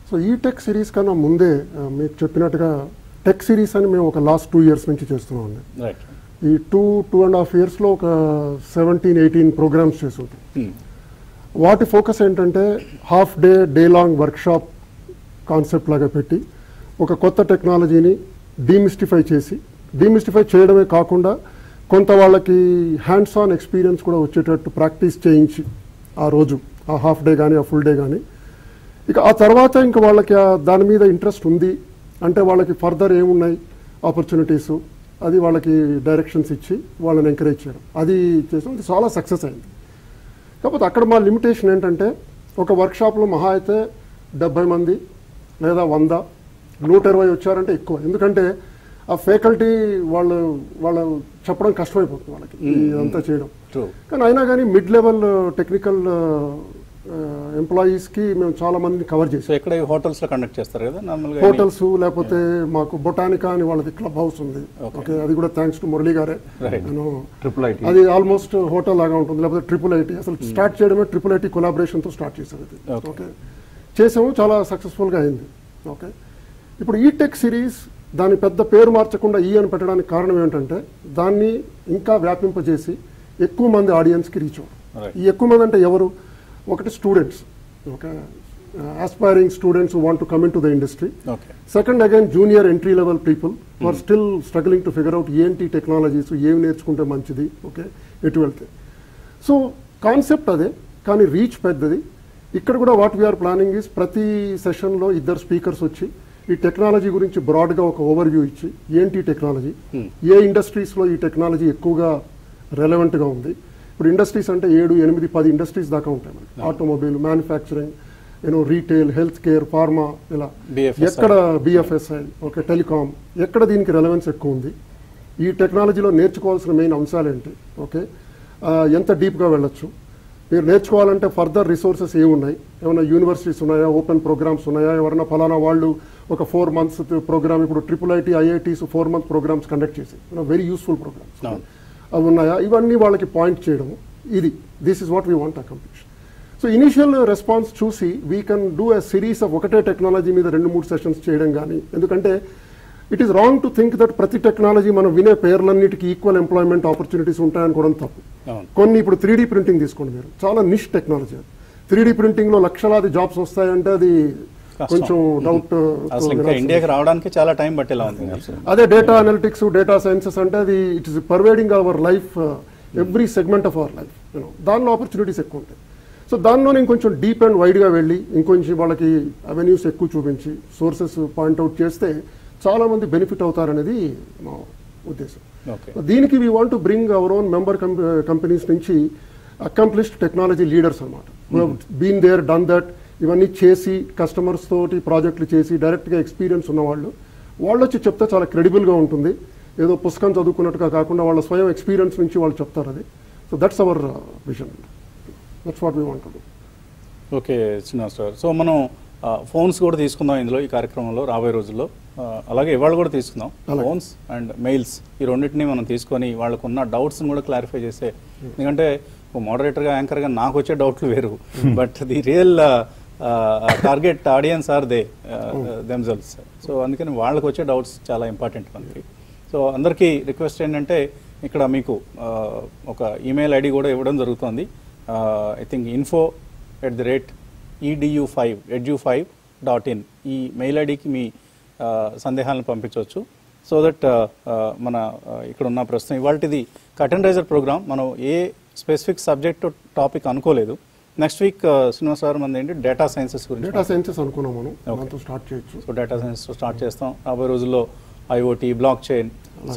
So ఈ టెక్ సిరీస్ కన్నా ముందే మీకు చెప్పినట్టుగా టెక్ సిరీస్ అని మేము ఒక లాస్ట్ టూ ఇయర్స్ నుంచి చేస్తున్నాం అండి. రైట్. ఈ టూ టూ అండ్ హాఫ్ ఇయర్స్లో ఒక సెవెంటీన్ ఎయిటీన్ ప్రోగ్రామ్స్ చేస్తుంది. వాటి ఫోకస్ ఏంటంటే half day day long workshop concept లాగా పెట్టి ఒక కొత్త టెక్నాలజీని డీమిస్టిఫై చేసి, డీమిస్టిఫై చేయడమే కాకుండా కొంత వాళ్ళకి హ్యాండ్స్ ఆన్ ఎక్స్పీరియన్స్ కూడా వచ్చేటట్టు ప్రాక్టీస్ చేయించి ఆ రోజు ఆ హాఫ్ డే కానీ ఆ ఫుల్ డే కానీ, ఇక ఆ తర్వాత ఇంకా వాళ్ళకి దాని మీద ఇంట్రెస్ట్ ఉంది అంటే వాళ్ళకి ఫర్దర్ ఏమున్నాయి ఆపర్చునిటీసు అది వాళ్ళకి డైరెక్షన్స్ ఇచ్చి వాళ్ళని ఎంకరేజ్ చేయడం, అది చేసాం. అది చాలా సక్సెస్ అయింది. కాకపోతే అక్కడ మా లిమిటేషన్ ఏంటంటే ఒక వర్క్షాప్లో మహా అయితే డెబ్బై మంది లేదా వంద నూట ఇరవై వచ్చారంటే ఎక్కువ, ఎందుకంటే ఆ ఫ్యాకల్టీ వాళ్ళు వాళ్ళు చెప్పడం కష్టమైపోతుంది వాళ్ళకి ఇదంతా చేయడం. కానీ అయినా కానీ మిడ్ లెవెల్ టెక్నికల్ ఎంప్లాయీస్కి మేము చాలా మందిని కవర్ చేసాం. ఇక్కడ హోటల్స్లో కండక్ట్ చేస్తారు కదా, హోటల్స్ లేకపోతే మాకు బొటానికా అని వాళ్ళది క్లబ్ హౌస్ ఉంది. ఓకే, అది కూడా థ్యాంక్స్ టు మురళీ గారే. అది ఆల్మోస్ట్ హోటల్ లాగా ఉంటుంది, లేకపోతే ట్రిపుల్ ఐటీ. అసలు స్టార్ట్ చేయడమే ట్రిపుల్ ఐటీ కొలాబరేషన్తో స్టార్ట్ చేసాం. అది ఓకే చేసాము, చాలా సక్సెస్ఫుల్గా అయింది. ఓకే, ఇప్పుడు ఈ టెక్ సిరీస్ దాని పెద్ద పేరు మార్చకుండా ఈ అని పెట్టడానికి కారణం ఏంటంటే దాన్ని ఇంకా వ్యాపింపజేసి ఎక్కువ మంది ఆడియన్స్కి రీచ్ అవ్వడం. ఈ ఎక్కువ మంది అంటే ఎవరు? ఒకటి students, okay, aspiring students want to come in to the industry. Second again junior entry level people are still struggling to figure out ఏంటి టెక్నాలజీస్, ఏం నేర్చుకుంటే మంచిది, ఓకే, ఎటు వెళ్తే. సో కాన్సెప్ట్ అదే కానీ రీచ్ పెద్దది. ఇక్కడ కూడా వాట్ వీఆర్ ప్లానింగ్ ఈజ్ ప్రతి సెషన్లో ఇద్దరు స్పీకర్స్ వచ్చి ఈ టెక్నాలజీ గురించి బ్రాడ్గా ఒక ఓవర్వ్యూ ఇచ్చి ఏంటి టెక్నాలజీ, ఏ ఇండస్ట్రీస్లో ఈ టెక్నాలజీ ఎక్కువగా రెలవెంట్గా ఉంది. ఇప్పుడు ఇండస్ట్రీస్ అంటే ఏడు ఎనిమిది పది ఇండస్ట్రీస్ దాకా ఉంటాయి మనకి. Automobile, manufacturing, you know retail, health care, pharma, ఇలా ఎక్కడ బిఎఫ్ఎస్ఐ, ఓకే, టెలికామ్, ఎక్కడ దీనికి రెలవెన్స్ ఎక్కువ ఉంది, ఈ టెక్నాలజీలో నేర్చుకోవాల్సిన మెయిన్ అంశాలు ఏంటి, ఓకే, ఎంత డీప్గా వెళ్ళొచ్చు, మీరు నేర్చుకోవాలంటే ఫర్దర్ రిసోర్సెస్ ఏమున్నాయి, ఏమైనా యూనివర్సిటీస్ ఉన్నాయా, ఓపెన్ ప్రోగ్రామ్స్ ఉన్నాయా, ఎవరైనా ఫలానా వాళ్ళు ఒక ఫోర్ మంత్స్ ప్రోగ్రామ్, ఇప్పుడు triple IT IITs four month programs conduct చేసి వెరీ యూస్ఫుల్ ప్రోగ్రామ్స్ అవి ఉన్నాయా, ఇవన్నీ వాళ్ళకి పాయింట్ చేయడం. ఇది this is what we want accomplish. So initial response చూసి we can do a series of ఒకటే టెక్నాలజీ మీద రెండు మూడు సెషన్స్ చేయడం కానీ, ఎందుకంటే it is wrong to think that ప్రతి టెక్నాలజీ మనం వినే పేర్లన్నిటికీ ఈక్వల్ ఎంప్లాయ్మెంట్ ఆపర్చునిటీస్ ఉంటాయనుకోవడం తప్పు. కొన్ని ఇప్పుడు త్రీ డీ ప్రింటింగ్ తీసుకోండి, మీరు చాలా నిష్ టెక్నాలజీ. అది త్రీ డీ ప్రింటింగ్లో లక్షలాది జాబ్స్ వస్తాయంటే అది కొంచెం డౌట్. ఇండియాకి రావడానికి చాలా టైం పట్టేలా ఉంది. అదే డేటా అనలిటిక్స్, డేటా సైన్సెస్ అంటే అది it is pervading our life, every segment of our life, దానిలో ఆపర్చునిటీస్ ఎక్కువ ఉంటాయి. సో దానిలో ఇంకొంచెం డీప్ అండ్ వైడ్గా వెళ్ళి ఇంకొంచెం వాళ్ళకి అవెన్యూస్ ఎక్కువ చూపించి సోర్సెస్ పాయింట్అవుట్ చేస్తే చాలామంది బెనిఫిట్ అవుతారనేది మా ఉద్దేశం. దీనికి we want to bring our own member companies నుంచి అకంప్లిష్డ్ టెక్నాలజీ లీడర్స్ అనమాట, who have been there done that, ఇవన్నీ చేసి కస్టమర్స్ తోటి ప్రాజెక్టులు చేసి డైరెక్ట్గా ఎక్స్పీరియన్స్ ఉన్నవాళ్ళు వాళ్ళు వచ్చి చెప్తే చాలా క్రెడిబుల్గా ఉంటుంది. ఏదో పుస్తకం చదువుకున్నట్టుగా కాకుండా వాళ్ళ స్వయం ఎక్స్పీరియన్స్ నుంచి వాళ్ళు చెప్తారు. అది so that's our vision, that's what we want to do. Okay Srinivas sir, so మనం ఫోన్స్ కూడా తీసుకుందాం ఇందులో, ఈ కార్యక్రమంలో రాబోయే రోజుల్లో, అలాగే ఇవాళ కూడా తీసుకుందాం. ఫోన్స్ అండ్ మెయిల్స్ ఈ రెండింటినీ మనం తీసుకొని వాళ్ళకున్న డౌట్స్ని కూడా క్లారిఫై చేసే, ఎందుకంటే మోడరేటర్గా యాంకర్గా నాకు వచ్చే డౌట్లు వేరు, but the real target audience are they themselves. So అందుకని వాళ్ళకు వచ్చే డౌట్స్ చాలా ఇంపార్టెంట్ మనకి. సో అందరికీ రిక్వెస్ట్ ఏంటంటే ఇక్కడ మీకు ఒక ఈమెయిల్ ఐడి కూడా ఇవ్వడం జరుగుతుంది. I think info at the rate EDU five edu five dot in, email ఐడికి మీ సందేహాలను పంపించవచ్చు. so that mana ikkadunna prastham ivaltidi curtain raiser program manu e specific subject to topic anukoledu. Next week Srinivas Rao mandi enti data sciences gurinchi. Data sciences anukunam manu nanto start cheyachu. So data science to start chestam raboye rojullo IoT, blockchain,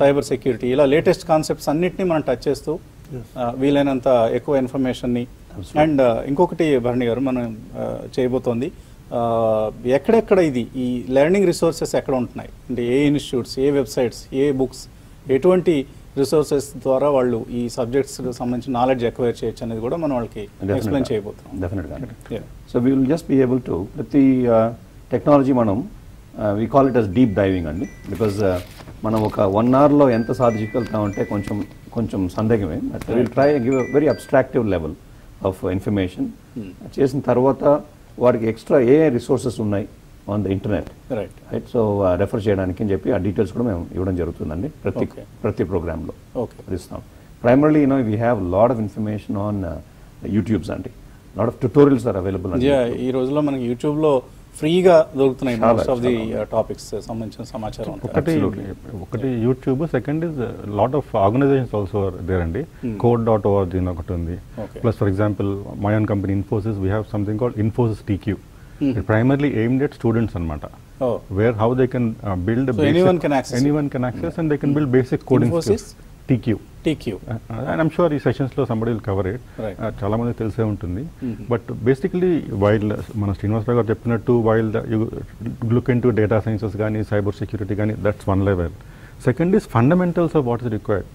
cyber security ila latest concepts annitni manu touch chestu వీలైనంత ఎక్కువ ఇన్ఫర్మేషన్ని and ఇంకొకటి భరణి గారు మనం చేయబోతోంది ఎక్కడెక్కడ ఇది ఈ learning resources ఎక్కడ ఉంటున్నాయి అంటే ఏ ఇన్స్టిట్యూట్స్ ఏ వెబ్సైట్స్ ఏ బుక్స్ ఎటువంటి రిసోర్సెస్ ద్వారా వాళ్ళు ఈ సబ్జెక్ట్స్కి సంబంధించిన నాలెడ్జ్ ఎక్వైర్ చేయొచ్చు అనేది కూడా మనం వాళ్ళకి ఎక్స్ప్లెయిన్ చేయబోతున్నాం. డెఫినెట్గా so we will just be able to ప్రతి టెక్నాలజీ మనం we call it as deep diving అండి బికాజ్ మనం ఒక వన్ అవర్లో ఎంత సాధించగలుగుతామంటే కొంచెం కొంచెం సందేహమే. Will try give a very abstractive level of information చేసిన తర్వాత వాడికి ఎక్స్ట్రా ఏ రిసోర్సెస్ ఉన్నాయి on the internet right right so refer చేయడానికి అని చెప్పి ఆ డీటెయిల్స్ కూడా మేము ఇవ్వడం జరుగుతుందండి ప్రతి ప్రతి ప్రోగ్రాంలో ఇస్తాం. Primarily you know we have lot of information on YouTubes అండి lot of tutorials are available అండి. ఈ రోజులో మనకి యూట్యూబ్లో ఫ్రీగా దొరుకుతున్నాయి మోస్ట్ ఆఫ్ ది టాపిక్స్ సంబంధించిన సమాచారం. ఒకటి ఒకటి YouTube, second is lot of organisations also there అండి. కోడ్ డాట్ ఓఆర్జీ అని ఒకటి ఉంది. Plus for example my own company Infosys we have something called Infosys TQ. It primarily aimed at students అనమాట where how they can build anyone can access and they can build basic coding skills. TQ TQ and I'm sure ఈ సెషన్స్లో somebody will cover it. చాలామంది తెలిసే ఉంటుంది but basically while మన శ్రీనివాస్ రావు గారు చెప్పినట్టు while look into data sciences కానీ cyber security కానీ that's one level. Second is fundamentals of what is required.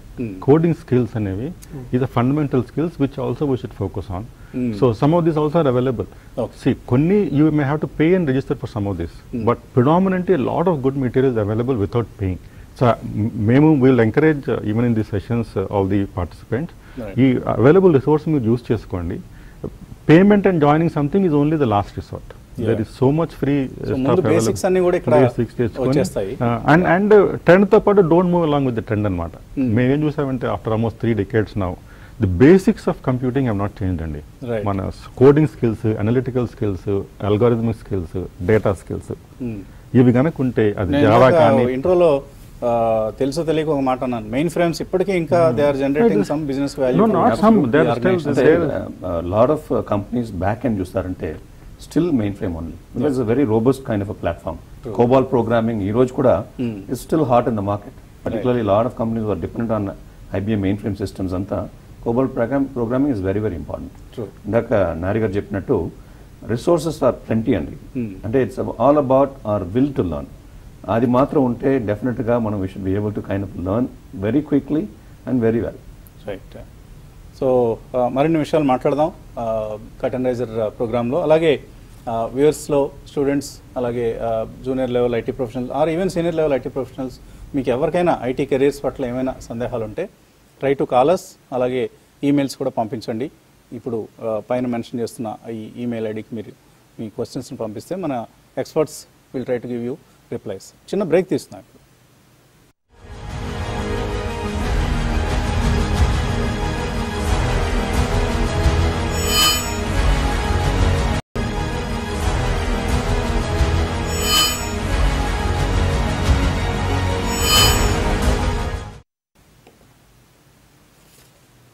Coding skills అనేవి is a fundamental skills which also we should focus on. So some of this also are available. C కొన్ని you may have to pay and register for some of this but predominantly lot of good materials available without paying. So మేము will encourage even in the sessions all the participants ఈ available resource మీరు use చేసుకోండి. Payment and joining something is only the last resort. There is so much free basics అన్ని కూడా ఇక్కడ basics వచ్చేస్తాయి and and ట్రెండ్తో పాటు don't move along with the trend అనమాట. మేమేం చూసామంటే after almost three decades now the basics of computing have not changed అండి. మన coding skills, analytical skills, algorithmic skills, data skills ఇవి కనుక ఉంటే అది జావా కానీ ఇంట్రోలో తెలుసో తెలియక ఒక మాట అన్నాను మెయిన్ ఫ్రేమ్స్ ఇప్పటికే ఇంకా they are generating some business value. Lot of companies back end చూస్తారంటే still mainframe only because very robust kind of platform. COBOL programming ఈ రోజు కూడా it's still hot in the market. Particularly lot of companies are dependent on IBM mainframe systems అంతా. COBOL program programming is very very important. ఇందాక నారి గారు చెప్పినట్టు resources are plenty అండి. అంటే it's all about our will to learn. అది మాత్రం ఉంటే డెఫినెట్గా మనం we should be able to kind of learn very quickly and very well. Right. So మరిన్ని విషయాలు మాట్లాడదాం కటన్ రైజర్ ప్రోగ్రాంలో. అలాగే వ్యూయర్స్లో స్టూడెంట్స్ అలాగే junior level IT professionals or even senior level IT professionals మీకు ఎవరికైనా ఐటీ కెరీర్స్ పట్ల ఏమైనా సందేహాలు ఉంటే ట్రై టు కాల్ అస్. అలాగే ఈమెయిల్స్ కూడా పంపించండి. ఇప్పుడు పైన మెన్షన్ చేస్తున్న ఈ ఈమెయిల్ ఐడికి మీరు మీ క్వశ్చన్స్ని పంపిస్తే మన experts will try to give you replies. చిన్న బ్రేక్ తీసుకున్నాం.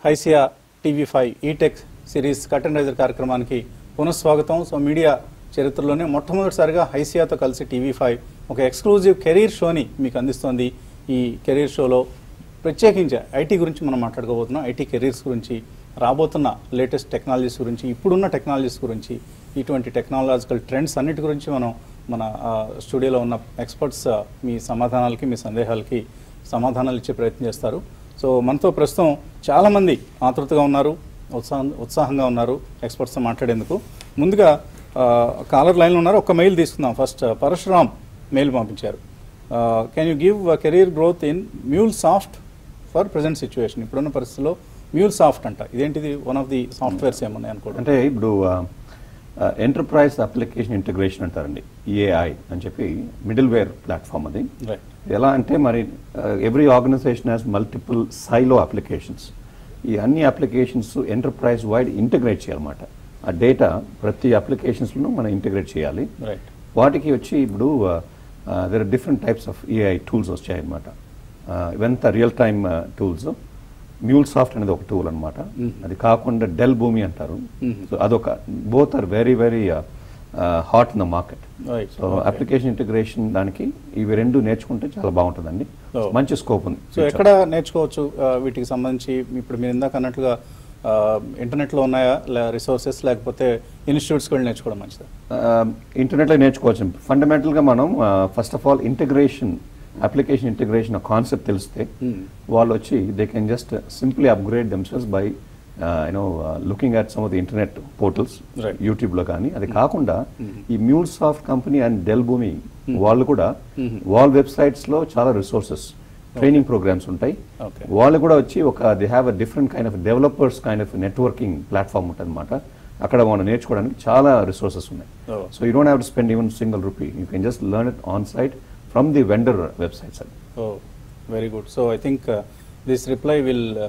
HYSEA TV five etech series curtain raiser కార్యక్రమానికి పునఃస్వాగతం. సో మీడియా చరిత్రలోనే మొట్టమొదటిసారిగా హైసియాతో కలిసి టీవీ ఫైవ్ ఒక ఎక్స్క్లూజివ్ కెరీర్ షోని మీకు అందిస్తోంది. ఈ కెరీర్ షోలో ప్రత్యేకించి ఐటీ గురించి మనం మాట్లాడుకోబోతున్నాం. ఐటీ కెరీర్స్ గురించి, రాబోతున్న లేటెస్ట్ టెక్నాలజీస్ గురించి, ఇప్పుడున్న టెక్నాలజీస్ గురించి, ఇటువంటి టెక్నాలజికల్ ట్రెండ్స్ అన్నిటి గురించి మనం మన స్టూడియోలో ఉన్న ఎక్స్పర్ట్స్ మీ సమాధానాలకి మీ సందేహాలకి సమాధానాలు ఇచ్చే ప్రయత్నం చేస్తారు. సో మనతో ప్రస్తుతం చాలామంది ఆతృతగా ఉన్నారు, ఉత్సాహం ఉత్సాహంగా ఉన్నారు ఎక్స్పర్ట్స్తో మాట్లాడేందుకు. ముందుగా కాలర్ లైన్లో ఉన్నారు. ఒక మెయిల్ తీసుకుందాం. ఫస్ట్ పరశురామ్ మెయిల్ పంపించారు. Can you give career growth in MuleSoft for present situation. ఇప్పుడున్న పరిస్థితుల్లో మ్యూల్ సాఫ్ట్ అంట ఇదేంటిది, వన్ ఆఫ్ ది సాఫ్ట్వేర్స్ ఏమన్నాయి అనుకోండి. అంటే ఇప్పుడు ఎంటర్ప్రైజ్ అప్లికేషన్ ఇంటిగ్రేషన్ అంటారండి, ఏఐ అని చెప్పి మిడిల్ వేర్ ప్లాట్ఫామ్ అది. ఎలా అంటే మరి every organisation has multiple silo applications. ఈ అన్ని అప్లికేషన్స్ ఎంటర్ప్రైజ్ వైడ్ ఇంటిగ్రేట్ చేయాలన్నమాట. ఆ డేటా ప్రతి అప్లికేషన్స్లోనూ మనం ఇంటిగ్రేట్ చేయాలి. వాటికి వచ్చి ఇప్పుడు uh, there are different types of A I tools వచ్చాయి అన్నమాట. ఇవంతా real time tools. MuleSoft అనేది ఒక టూల్ అన్నమాట. అది కాకుండా డెల్ భూమి అంటారు. సో అదొక both are very very hot in the market. So application integration దానికి ఇవి రెండు నేర్చుకుంటే చాలా బాగుంటుందండి, మంచి స్కోప్ ఉంది. సో ఎక్కడ నేర్చుకోవచ్చు వీటికి సంబంధించి? ఇప్పుడు మీరు ఇందాక అన్నట్లుగా ఇంటర్నెట్లో ఉన్నాయా రిసోర్సెస్, లేకపోతే ఇన్స్టిట్యూట్స్కి వెళ్ళి నేర్చుకోవడం మంచిదా? ఇంటర్నెట్లో నేర్చుకోవచ్చు. ఫండమెంటల్గా మనం first of all integration, application integration concept తెలిస్తే వాళ్ళు వచ్చి they can just simply upgrade themselves by you know looking at some of the internet portals, యూట్యూబ్లో కానీ. అది కాకుండా ఈ MuleSoft company and Dell Boomi వాళ్ళు కూడా వాళ్ళ వెబ్సైట్స్లో చాలా రిసోర్సెస్, ట్రైనింగ్ ప్రోగ్రామ్స్ ఉంటాయి. వాళ్ళు కూడా వచ్చి ఒక they have a different kind of developers kind of networking platform ఉంటుంది అనమాట. అక్కడ మనం నేర్చుకోవడానికి చాలా రిసోర్సెస్ ఉన్నాయి. So you don't have to spend even single rupee, you can just learn it on site from the vendor websites. Oh, very good. So I think uh, this reply will uh,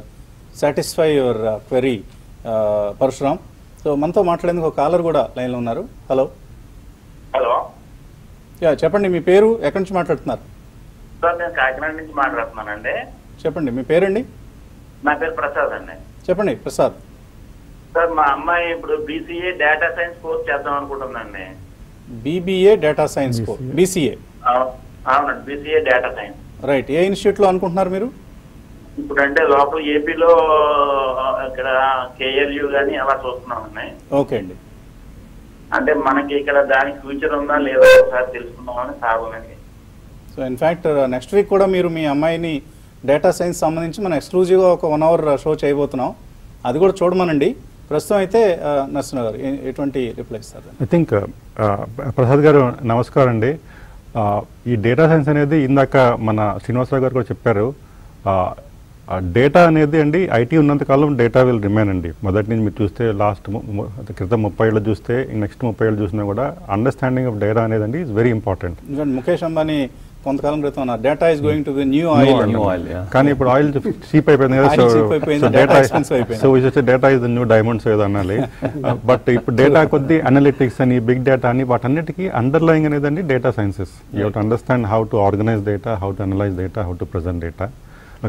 satisfy your uh, query, uh, Parshuram. So manto maatladenduku caller kuda line lo unnaru. Hello. Hello. Yeah, cheppandi mee peru, ekkadi nunchi maatladutunnaru? Sir, nenu Kakinada nunchi maatladutunnanandi. Cheppandi mee peru andi? Na peru Prasad andi. Cheppandi Prasad. Sir, ma amma ippudu B C A data science course chedam anukuntunnanandi. B B A data science course. B C A. Ah. అవునండి, BCA data science. Right, ఏ ఇన్స్టిట్యూట్లో అనుకుంటున్నారు మీరు ఇప్పుడు? అంటే లోపల ఏపీలో ఇక్కడ కేఎల్యూ కానీ అలా చూస్తున్నామండి. ఓకే అండి, అంటే మనకి ఇక్కడ దానికి ఫ్యూచర్ ఉందా లేదా ఒకసారి తెలుసుకుందామని సాగునండి. సో ఇన్ఫ్యాక్ట్ నెక్స్ట్ వీక్ కూడా మీరు మీ అమ్మాయిని డేటా సైన్స్ సంబంధించి మనం ఎక్స్క్లూజివ్గా ఒక వన్ అవర్ షో చేయబోతున్నాం, అది కూడా చూడమనండి. ప్రస్తుతం అయితే నర్సన గారు ఎటువంటి రిప్లై ఇస్తారు? ఐ థింక్ ప్రసాద్ గారు నమస్కారం అండి. ఈ డేటా సైన్స్ అనేది ఇందాక మన శ్రీనివాసరావు గారు కూడా చెప్పారు, డేటా అనేది అండి ఐటీ ఉన్నంతకాలం డేటా విల్ రిమైన్ అండి. మొదటి నుంచి మీరు చూస్తే లాస్ట్ క్రితం ముప్పై ఏళ్ళు చూస్తే నెక్స్ట్ ముప్పై ఏళ్ళు చూసినా కూడా అండర్స్టాండింగ్ ఆఫ్ డేటా అనేది అండి is very important. Mukesh Ambani కొంతకాలం క్రితం data is going to be new oil, కానీ ఇప్పుడు ఆయిల్ చీప్ అయిపోయింది కదా. So data is the new diamonds ఏదో అనాలి. బట్ ఇప్పుడు డేటా కొద్ది అనలిటిక్స్ అని బిగ్ డేటా అని వాటన్నిటికీ అండర్లయింగ్ అనేదండి data sciences. You have to understand how to organise data, how to analyse data, how to present data.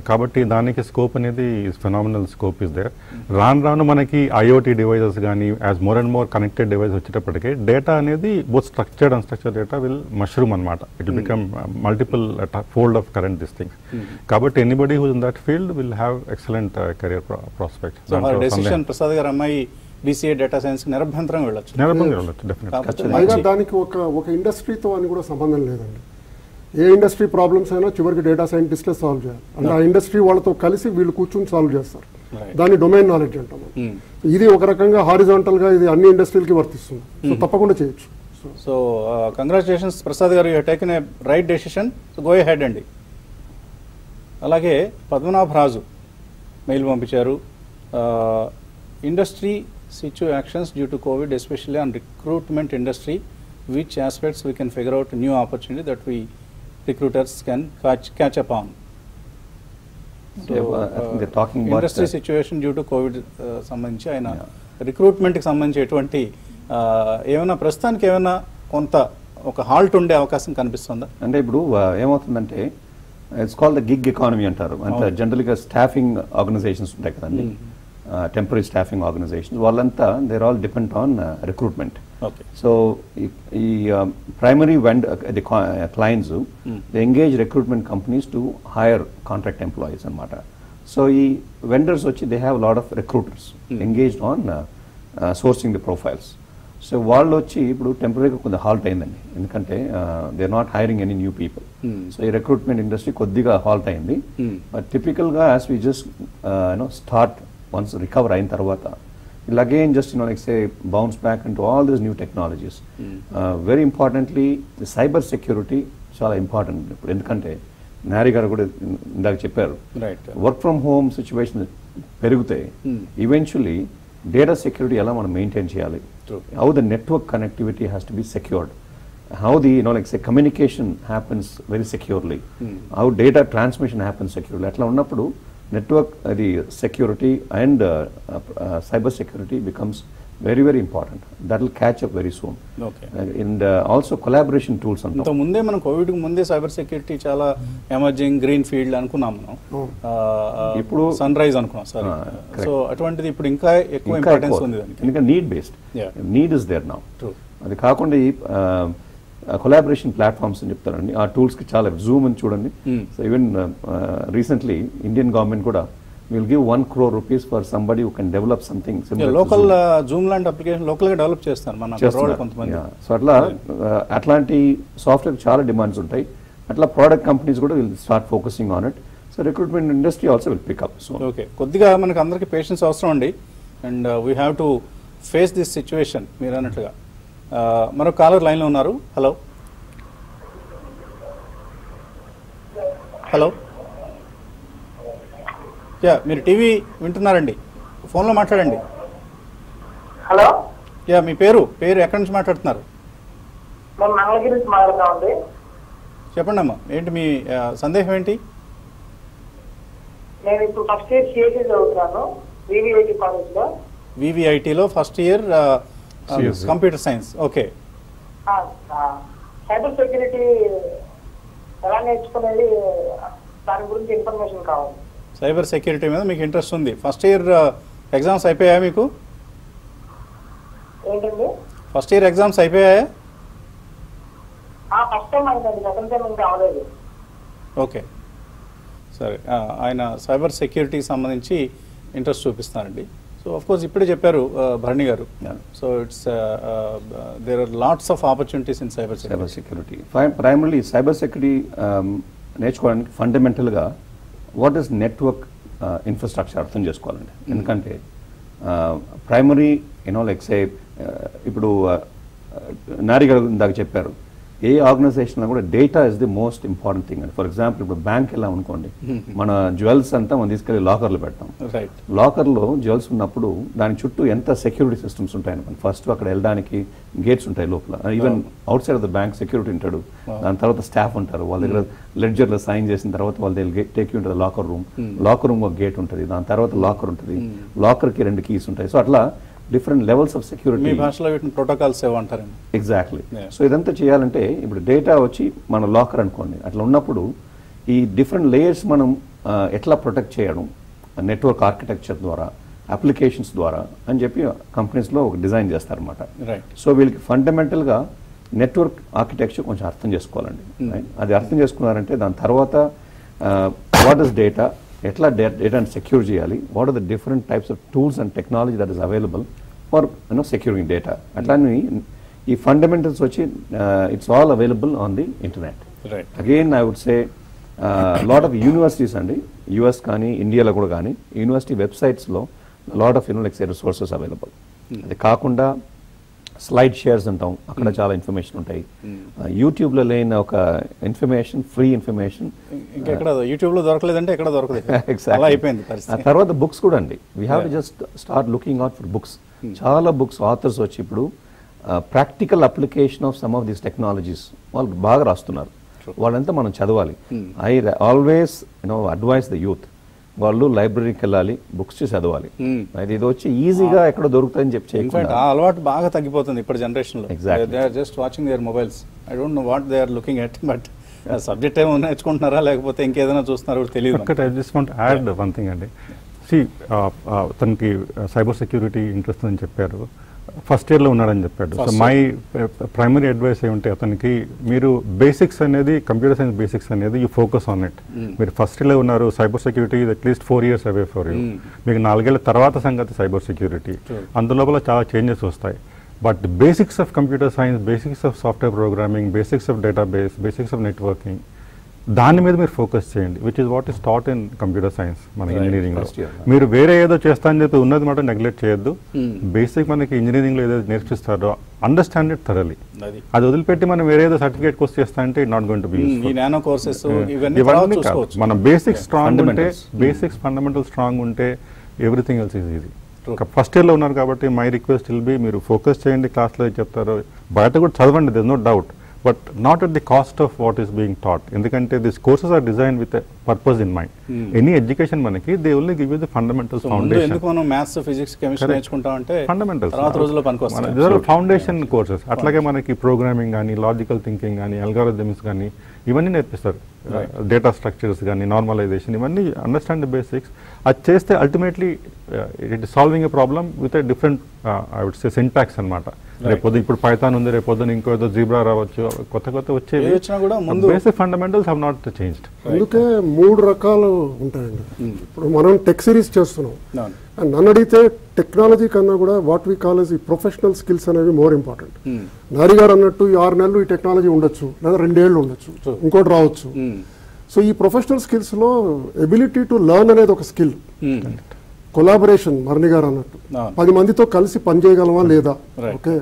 కాబట్టి దానికి స్కోప్ అనేది ఫినామినల్ స్కోప్ ఇస్ దేర్. రాను రాను మనకి ఐఓటీ డివైజెస్ కానీ as more and more connected device వచ్చేటప్పటికే data అనేది both structured and structured data will mushroom అనమాట. It will become multiple fold of current this things. కాబట్టి anybody who in that field will have excellent career prospect. Prasad గారు అమ్మాయి BCA data science నిరభ్యంతరం వెళ్ళచ్చు, నిరభ్యంతరం వెళ్ళచ్చు డెఫినెట్గా. దానికి ఒక ఒక ఇండస్ట్రీతో అని కూడా సంబంధం లేదండి. ఏ ఇండస్ట్రీ ప్రాబ్లమ్స్ అయినా చివరికి డేటా సైంటిస్ట్లే సాల్వ్ చేయాలి, అంటే ఆ ఇండస్ట్రీ వాళ్ళతో కలిసి వీళ్ళు కూర్చొని సాల్వ్ చేస్తారు. దాన్ని డొమైన్ నాలెడ్జ్ అంటాం. ఇది ఒక రకంగా హారిజాంటల్గా ఇది అన్ని ఇండస్ట్రీలకి వర్తిస్తుంది. సో తప్పకుండా చేయొచ్చు. So congratulations Prasad garu, you have taken a right decision, so go ahead అండి. అలాగే పద్మనాభ రాజు మెయిల్ పంపించారు, industry situations due to Covid especially on recruitment industry which aspects we can figure out new opportunity that we recruiters can catch, catch up on. So, yeah, uh, I think they're talking about industry that situation due to COVID uh, సంబంధించి ఆయన రిక్రూట్మెంట్కి సంబంధించి ఎటువంటి ఏమైనా ప్రస్తుతానికి ఏమైనా కొంత ఒక halt ఉండే అవకాశం కనిపిస్తుందా? అంటే ఇప్పుడు ఏమవుతుందంటే it's called the gig economy అంటారు. అంటే జనరల్గా స్టాఫింగ్ ఆర్గనైజేషన్స్ ఉంటాయి కదండి, టెంపరీ స్టాఫింగ్ ఆర్గనైజేషన్స్, వాళ్ళంతా they're all depend on recruitment. So ఈ primary vendor the clients they engage recruitment companies to hire contract employees అనమాట. సో ఈ వెండర్స్ వచ్చి they have lot of recruiters engaged on sourcing the profiles. So వాళ్ళు వచ్చి ఇప్పుడు టెంపరీగా కొంత halt అయిందండి, ఎందుకంటే they are not hiring any new people. So ఈ రిక్రూట్మెంట్ ఇండస్ట్రీ కొద్దిగా హాల్ట్ అయింది. బట్ టిపికల్గా as we just you know start once recover అయిన తర్వాత it'll again just you know like say bounce back into all these new technologies. Mm. Uh, very importantly the cyber security chala important ippudu, endukante Nari garu kuda indaga chepparu, right? Work from home situation perugute eventually data security ela manam maintain cheyali, how the network connectivity has to be secured, how the you know like say communication happens very securely, mm. how data transmission happens securely. Atla unnappudu network, uh, the security and uh, uh, cyber security becomes very very important. That will catch up very soon. Okay. Uh, and uh, also collaboration tools on top. So, ముందే మనం COVID కు ముందే cyber security చాలా emerging green field అనుకున్నాం మనం. ఇప్పుడు sunrise అనుకున్నాం sorry. So అటువంటిది ఇప్పుడు ఇంకా ఎక్కువ ఇంపార్టెన్స్ ఉంది దానికి. ఇంకా need based. Need is there now. True. అది కాకుండా ఈ collaboration platforms అని చెప్తారండి. ఆ tools కి చాలా zoom అని చూడండి. So even uh, uh, recently Indian government కూడా we will give one crore rupees for somebody who can develop something similar. Yeah, local Zoom land application local ga develop chesthanu mana abroad konthamandi. So atla atlanti software chaala demands untai. Atla product companies kuda will start focusing on it. So recruitment industry also will pick up. So okay, koddiga manaku andariki patience avasaram undi and uh, we have to face this situation. Meer anatluga maro caller line lo unnaru. Hello, hello. Yeah మీరు TV వింటున్నారండి, ఫోన్లో మాట్లాడండి. Hello, yeah మీ పేరు పేరు ఎక్కడి నుంచి మాట్లాడుతున్నారు? నేను మంగళగిరి నుంచి మాట్లాడుతున్నానండి. చెప్పండి అమ్మా, ఏంటి మీ సందేహం ఏంటి? నేను ఇప్పుడు ఫస్ట్ ఇయర్ సిఎస్సి చదువుతున్నాను, వివిఐటి కాలేజ్లో. వివిఐటిలో first year computer science. Okay, cyber security ఎలా నేర్చుకునేది, దాని గురించి ఇన్ఫర్మేషన్ కావాలి. సైబర్ సెక్యూరిటీ మీద మీకు ఇంట్రెస్ట్ ఉంది. ఫస్ట్ ఇయర్ ఎగ్జామ్స్ అయిపోయాయా మీకు? ఏంటండి, ఫస్ట్ ఇయర్ ఎగ్జామ్స్ అయిపోయాయా? ఓకే సరే, ఆయన సైబర్ సెక్యూరిటీకి సంబంధించి ఇంట్రెస్ట్ చూపిస్తారండి. సో అఫ్ కోర్స్ ఇప్పుడే చెప్పారు భరణి గారు, so it's there are lots of opportunities in cyber cyber security. Primary cyber security నేర్చుకోవడానికి ఫండమెంటల్గా వాట్ ఈస్ నెట్వర్క్ ఇన్ఫ్రాస్ట్రక్చర్ అర్థం చేసుకోవాలండి. ఎందుకంటే ప్రైమరీ యూనో లైక్ సే ఇప్పుడు నారి గారు ఇందాక చెప్పారు, ఏ ఆర్గనైజేషన్లో కూడా data is the most important thing అండి. ఫర్ ఎగ్జాంపుల్ ఇప్పుడు బ్యాంక్ వెళ్ళాం అనుకోండి, మన జ్యువెల్స్ అంతా మనం తీసుకెళ్ళి లాకర్లు పెడతాం. లాకర్లో జ్యువెల్స్ ఉన్నప్పుడు దాని చుట్టూ ఎంత సెక్యూరిటీ సిస్టమ్స్ ఉంటాయని మనం ఫస్ట్ అక్కడ వెళ్ళడానికి గేట్స్ ఉంటాయి లోపల. Even outside of the bank security ఉంటాడు, దాని తర్వాత స్టాఫ్ ఉంటారు, వాళ్ళ దగ్గర లెడ్జర్లో సైన్ చేసిన తర్వాత వాళ్ళ దగ్గర టేక్ యూ ఉంటుంది లాకర్ రూమ్. లాకర్ రూమ్ ఒక గేట్ ఉంటుంది, దాని తర్వాత లాకర్ ఉంటుంది, లాకర్కి రెండు కీస్ ఉంటాయి. సో అట్లా different levels of security protocols ఏమంటారు. ఎగ్జాక్ట్లీ. సో ఇదంతా చేయాలంటే ఇప్పుడు డేటా వచ్చి మన లాకర్ అనుకోండి, అట్లా ఉన్నప్పుడు ఈ డిఫరెంట్ లేయర్స్ మనం ఎట్లా ప్రొటెక్ట్ చేయడం నెట్వర్క్ ఆర్కిటెక్చర్ ద్వారా, అప్లికేషన్స్ ద్వారా అని చెప్పి కంపెనీస్లో ఒక డిజైన్ చేస్తారనమాట. సో వీళ్ళకి ఫండమెంటల్గా నెట్వర్క్ ఆర్కిటెక్చర్ కొంచెం అర్థం చేసుకోవాలండి. అది అర్థం చేసుకున్నారంటే దాని తర్వాత వాట్ ఇస్ డేటా, ఎట్లా డేటాను సెక్యూర్ చేయాలి, what are the different types of tools and technology that is available for you know securing data, అట్లానే ఈ ఫండమెంటల్స్ వచ్చి it's all available on the internet. Again I would say lot of universities అండి, US కానీ ఇండియాలో కూడా కానీ university వెబ్సైట్స్లో lot of you know like resources available. అది కాకుండా స్లైడ్ షేర్స్ అంటాం, అక్కడ చాలా ఇన్ఫర్మేషన్ ఉంటాయి. యూట్యూబ్లో లేని ఒక ఇన్ఫర్మేషన్, ఫ్రీ ఇన్ఫర్మేషన్ యూట్యూబ్లో దొరకలేదంటే ఎక్కడ దొరకలేదు. ఆ తర్వాత బుక్స్ కూడా అండి, we have to just start looking out for books. చాలా బుక్స్ ఆథర్స్ వచ్చి ఇప్పుడు practical application of some of these technologies వాళ్ళు బాగా రాస్తున్నారు, వాళ్ళంతా మనం చదవాలి. I always you know advise the youth, వాళ్ళు లైబ్రరీకి వెళ్ళాలి, బుక్స్ చదవాలి. ఇది వచ్చి ఈజీగా ఎక్కడ దొరుకుతాయని చెప్పి అలవాటు బాగా తగ్గిపోతుంది ఇప్పుడు జనరేషన్ లో. They are just watching their mobiles, I don't know what they are looking at, but subject ఏమైనా నేర్చుకుంటున్నారా లేకపోతే ఇంకేదైనా చూస్తున్నారో తెలియదు. వన్ థింగ్ అండి, సి తనకి సైబర్ సెక్యూరిటీ ఇంట్రెస్ట్ అని చెప్పారు, ఫస్ట్ ఇయర్లో ఉన్నాడని చెప్పాడు. సో మై ప్రైమరీ అడ్వైస్ ఏమంటే అతనికి మీరు బేసిక్స్ అనేది, కంప్యూటర్ సైన్స్ బేసిక్స్ అనేది యూ ఫోకస్ ఆన్ ఇట్. మీరు ఫస్ట్ ఇయర్లో ఉన్నారు, cyber security at least four years away for you. మీకు నాలుగేళ్ల తర్వాత సంగతి సైబర్ సెక్యూరిటీ, అందులోపల చాలా చేంజెస్ వస్తాయి. But basics of computer science, basics of software programming, basics of database, basics of networking, దాని మీద మీరు ఫోకస్ చేయండి, which is what is taught in computer science మన ఇంజనీరింగ్లో. మీరు వేరే ఏదో చేస్తా అని చెప్పి ఉన్నది మాట నెగ్లెక్ట్ చేయొద్దు. బేసిక్ మనకి ఇంజనీరింగ్లో ఏదో నేర్పిస్తారో అండర్స్టాండ్ ఇట్ థరలీ, అది వదిలిపెట్టి మనం వేరే ఏదో సర్టిఫికేట్ కోర్స్ చేస్తా అంటే it not going to be useful. మన బేసిక్స్ స్ట్రాంగ్ ఉంటే, బేసిక్స్ ఫండమెంటల్ స్ట్రాంగ్ ఉంటే everything else is easy. First ఇయర్లో ఉన్నారు కాబట్టి మై రిక్వెస్ట్ విల్ బి మీరు ఫోకస్ చేయండి, క్లాస్లో చెప్తారు, బయట కూడా చదవండి, this no doubt. but not at the cost of what is being taught. In the country, these courses are designed with a purpose in mind. Mm. Any education manaki, they only give you the fundamentals, so foundation. So, manu maths, physics, chemistry nechukunta ante fundamentals. Tarvata rojullo panikosthayi. These are foundation yeah. courses. Atlage manaki programming gaani, logical thinking gaani, algorithms gaani, ivanni nerpistaru. Right. Uh, data structures gaani, normalization, ivanni understand the basics. Ad cheste ultimately uh, it is solving a problem with a different uh, I would say syntax anamata. रेपोदन इपुर Python उन्हें रेपोदन इनको ये तो zebra रावच्चो कोथा कोथा वच्चे ये अच्छा गुड़ा मंदो basic fundamentals have not changed उनके मूड रकालो उन्हें एंड पर मानों टेक सीरीज चेस्टनो नन्नड़ी ते टेक्नोलॉजी करना गुड़ा what we call is professional skills अने भी मोर इंपॉर्टेंट नारीगार अन्नट्टू यार नेल्लू टेक्नोलॉजी उंडच्चु लेदा रेंडेल्लू उंडच्चु इंकोट रावच्चु सो ई प्रोफेशनल स्किल्स लो एबिलिटी टू लर्न अनेदी ओक स्किल कोलाबरेशन मरणिगार अन्नट्टु पది మందితో కలిసి పని చేయగలమా లేదా okay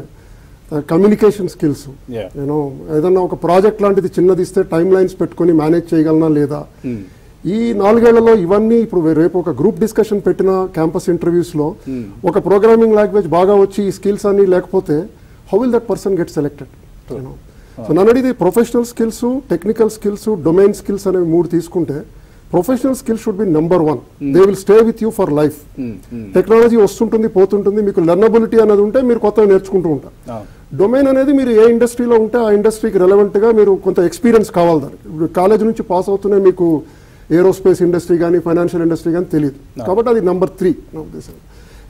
communication skills you know ఏదైనా ఒక ప్రాజెక్ట్ లాంటిది చిన్నది ఇస్తే టైం లైన్స్ పెట్టుకొని మేనేజ్ చేయగలనా లేదా ఈ నాలుగేళ్లలో ఇవన్నీ ఇప్పుడు రేపు ఒక గ్రూప్ డిస్కషన్ పెట్టిన క్యాంపస్ ఇంటర్వ్యూస్ లో ఒక ప్రోగ్రామింగ్ లాంగ్వేజ్ బాగా వచ్చి ఈ స్కిల్స్ అన్ని లేకపోతే how will that person get selected you know so నన్నడిది professional skills technical skills domain skills అనే మూడు తీసుకుంటే professional skills should be number one. Mm. They will stay with you for life. Mm. Mm. Technology వస్తుంటుంది పోతుంటుంది మీకు లెర్నబిలిటీ అనేది ఉంటే మీరు కొత్తగా నేర్చుకుంటూ ఉంటారు. డొమైన్ అనేది మీరు ఏ ఇండస్ట్రీలో ఉంటే ఆ ఇండస్ట్రీకి రెలెవెంట్ గా మీరు కొంత ఎక్స్‌పీరియన్స్ కావాలి దానికి. ఇప్పుడు కాలేజ్ నుంచి పాస్ అవుతునే మీకు ఏరోస్పేస్ ఇండస్ట్రీ గాని ఫైనాన్షియల్ ఇండస్ట్రీ గాని తెలియదు. కాబట్టి అది నంబర్ three నా ఉద్దేశం.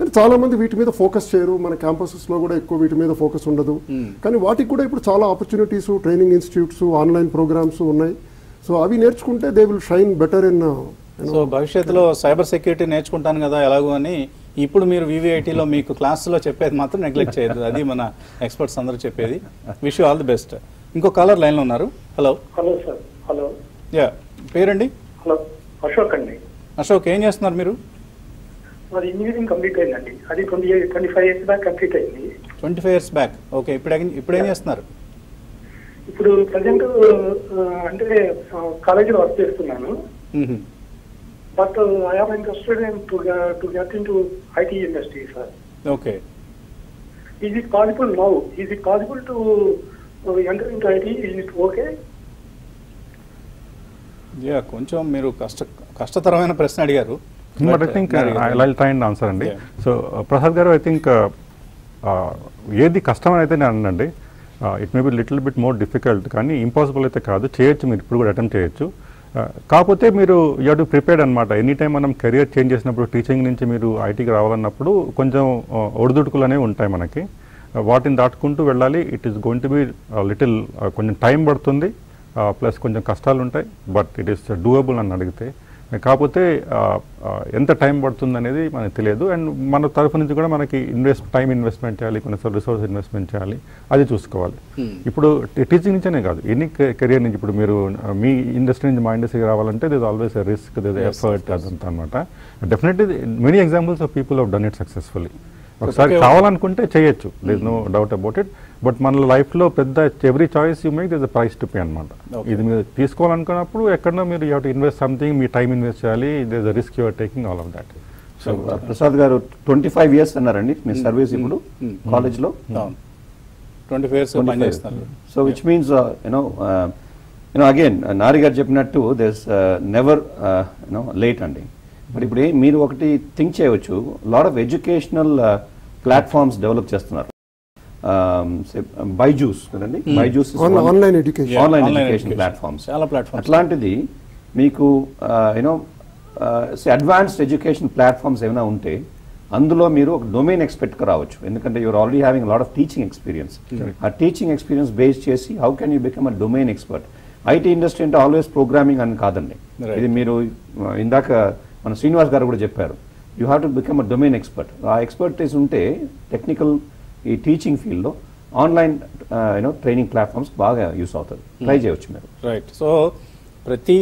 అంటే చాలా మంది వీటి మీద ఫోకస్ చేయరు. మన క్యాంపసెస్ లో కూడా ఎక్కువ వీటి మీద ఫోకస్ ఉండదు. కానీ వాటికి కూడా ఇప్పుడు చాలా opportunities training institutes online programmes ఉన్నాయి. సో అవి నేర్చుకుంటే they will shine better in so భవిష్యత్తులో సైబర్ సెక్యూరిటీ నేర్చుకుంటాను కదా ఎలాగో అని ఇప్పుడు మీరు వివిఐటీలో మీకు క్లాసులో చెప్పేది మాత్రం నెగ్లెక్ట్ చేయదు. అది మన ఎక్స్పర్ట్స్ అందరూ చెప్పేది. Wish you all the best. ఇంకో కాలర్ లైన్లో ఉన్నారు. Hello hello sir. Hello yeah పేరండి? హలో అశోక్ అండి. అశోక్ ఏం చేస్తున్నారు మీరు? మరి ఇంజనీరింగ్ కంప్లీట్ అయిందండి. అది twenty five years back complete అయింది. Twenty five years back okay. ఇప్పుడు ఇప్పుడు ఏం చేస్తున్నారు? ఇప్పుడు ప్రజెంట్ అంటే కాలేజీలో వర్క్ చేస్తున్నాను. But I am interested in to to get into IT industry sir. Okay. Is it possible now? Is it possible to enter into IT? Is it okay? Yeah కొంచెం మీరు కష్ట కష్టతరమైన ప్రశ్న అడిగారు. But I think I'll try and answer అండి. So Prasad garu I think ఏది కష్టమని అయితే నేను అనండి. It may be little bit more difficult కానీ ఇంపాసిబుల్ అయితే కాదు. చేయొచ్చు, మీరు ఇప్పుడు కూడా అటెంప్ట్ చేయొచ్చు. కాకపోతే మీరు యూ హ్యావ్ టు ప్రిపేర్డ్ అనమాట. ఎనీ టైం మనం కెరియర్ చేంజ్ చేసినప్పుడు టీచింగ్ నుంచి మీరు ఐటీకి రావాలన్నప్పుడు కొంచెం ఒడిదుడుకులు అనేవి ఉంటాయి మనకి. వాటిని దాటుకుంటూ వెళ్ళాలి. It is going to be little కొంచెం టైం పడుతుంది, ప్లస్ కొంచెం కష్టాలు ఉంటాయి. బట్ ఇట్ ఈస్ డూయబుల్ అని అడిగితే, కాకపోతే ఎంత టైం పడుతుంది అనేది మనకు తెలియదు. అండ్ మన తరఫు నుంచి కూడా మనకి ఇన్వెస్ట్ టైం ఇన్వెస్ట్మెంట్ చేయాలి, కొన్నిసార్లు రిసోర్స్ ఇన్వెస్ట్మెంట్ చేయాలి, అది చూసుకోవాలి. ఇప్పుడు టీచింగ్ నుంచే కాదు, ఎనీ కెరియర్ నుంచి ఇప్పుడు మీరు మీ ఇండస్ట్రీ నుంచి మా ఇండస్ట్రీకి రావాలంటే this always a risk, this effort అదంతా అనమాట. Definitely many examples of people have done it successfully. ఒకసారి కావాలనుకుంటే చేయొచ్చు, there is no doubt about it. But మన లైఫ్లో పెద్ద every choice you make this a price to pay అనమాట. ఇది మీరు తీసుకోవాలనుకున్నప్పుడు ఎక్కడో మీరు you have to invest something, మీ టైం ఇన్వెస్ట్ చేయాలి. This is a risk you are taking all of that. So Prasad గారు ట్వంటీ ఫైవ్ ఇయర్స్ అన్నారండి మీ సర్వీస్ ఇప్పుడు కాలేజ్లో? ట్వంటీ ఫైవ్ ఇయర్స్ పని చేస్తున్నారు. So which means you know you know again Nari గారు చెప్పినట్టు there is never you know late అండి. మరి ఇప్పుడు మీరు ఒకటి థింక్ చేయవచ్చు, lot of educational platforms develop చేస్తున్నారు. బైజూస్ కదండి, బైజూస్ ఆన్లైన్ ఎడ్యుకేషన్ ప్లాట్ఫామ్స్. అట్లాంటిది మీకు యూనో అడ్వాన్స్డ్ ఎడ్యుకేషన్ ప్లాట్ఫామ్స్ ఏమైనా ఉంటే అందులో మీరు ఒక డొమైన్ ఎక్స్పెక్ట్గా రావచ్చు. ఎందుకంటే you're already having lot of teaching experience. ఆ టీచింగ్ ఎక్స్పీరియన్స్ బేస్ చేసి how can you become a domain expert. IT industry అంటే ఆల్వేస్ ప్రోగ్రామింగ్ అని కాదండి. ఇది మీరు ఇందాక మన శ్రీనివాస్ గారు కూడా చెప్పారు, you have to become a domain expert. ఆ ఎక్స్పర్టీస్ ఉంటే టెక్నికల్ ఈ టీచింగ్ ఫీల్డ్లో ఆన్లైన్ యూనో ట్రైనింగ్ ప్లాట్ఫామ్స్ బాగా యూస్ అవుతుంది. ట్రై చేయవచ్చు మీరు. రైట్. సో ప్రతి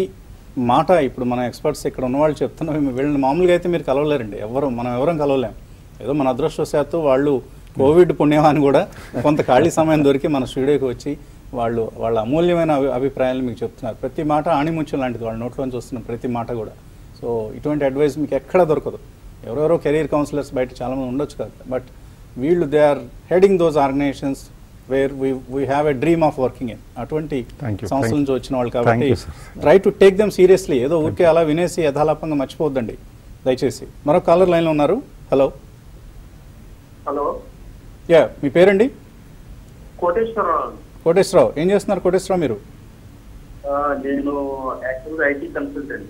మాట ఇప్పుడు మన ఎక్స్పర్ట్స్ ఇక్కడ ఉన్నవాళ్ళు చెప్తున్నాం. వీళ్ళని మామూలుగా అయితే మీరు కలవలేరండి ఎవరు, మనం ఎవరం కలవలేము. ఏదో మన అదృష్టవశాత్తు వాళ్ళు కోవిడ్ పుణ్యమాని కూడా కొంత ఖాళీ సమయం దొరికి మన స్టూడియోకి వచ్చి వాళ్ళు వాళ్ళ అమూల్యమైన అభిప్రాయాలు మీకు చెప్తున్నారు. ప్రతి మాట ఆణిముచ్చు లాంటిది, వాళ్ళ నోట్లోంచి వస్తున్న ప్రతి మాట కూడా. సో ఇటువంటి అడ్వైస్ మీకు ఎక్కడ దొరకదు. ఎవరెవరో కెరీర్ కౌన్సిలర్స్ బయట చాలామంది ఉండొచ్చు కదా, బట్ వీళ్ళు they are heading those organisations where we we have a dream of working in. అటువంటి సంస్థలు వచ్చిన వాళ్ళు కాబట్టి try to take them seriously. ఏదో ఊరికే అలా వినేసి యథాలాపంగా మర్చిపోద్దండి దయచేసి. మరో కాలర్ లైన్లో ఉన్నారు. హలో హలో యా మీ పేరండి? కోటేశ్వరరావు. కోటేశ్వరరావు ఏం చేస్తున్నారు కోటేశ్వరరావు మీరు? నేను యాక్చువల్గా ఐటీ కన్సల్టెంట్.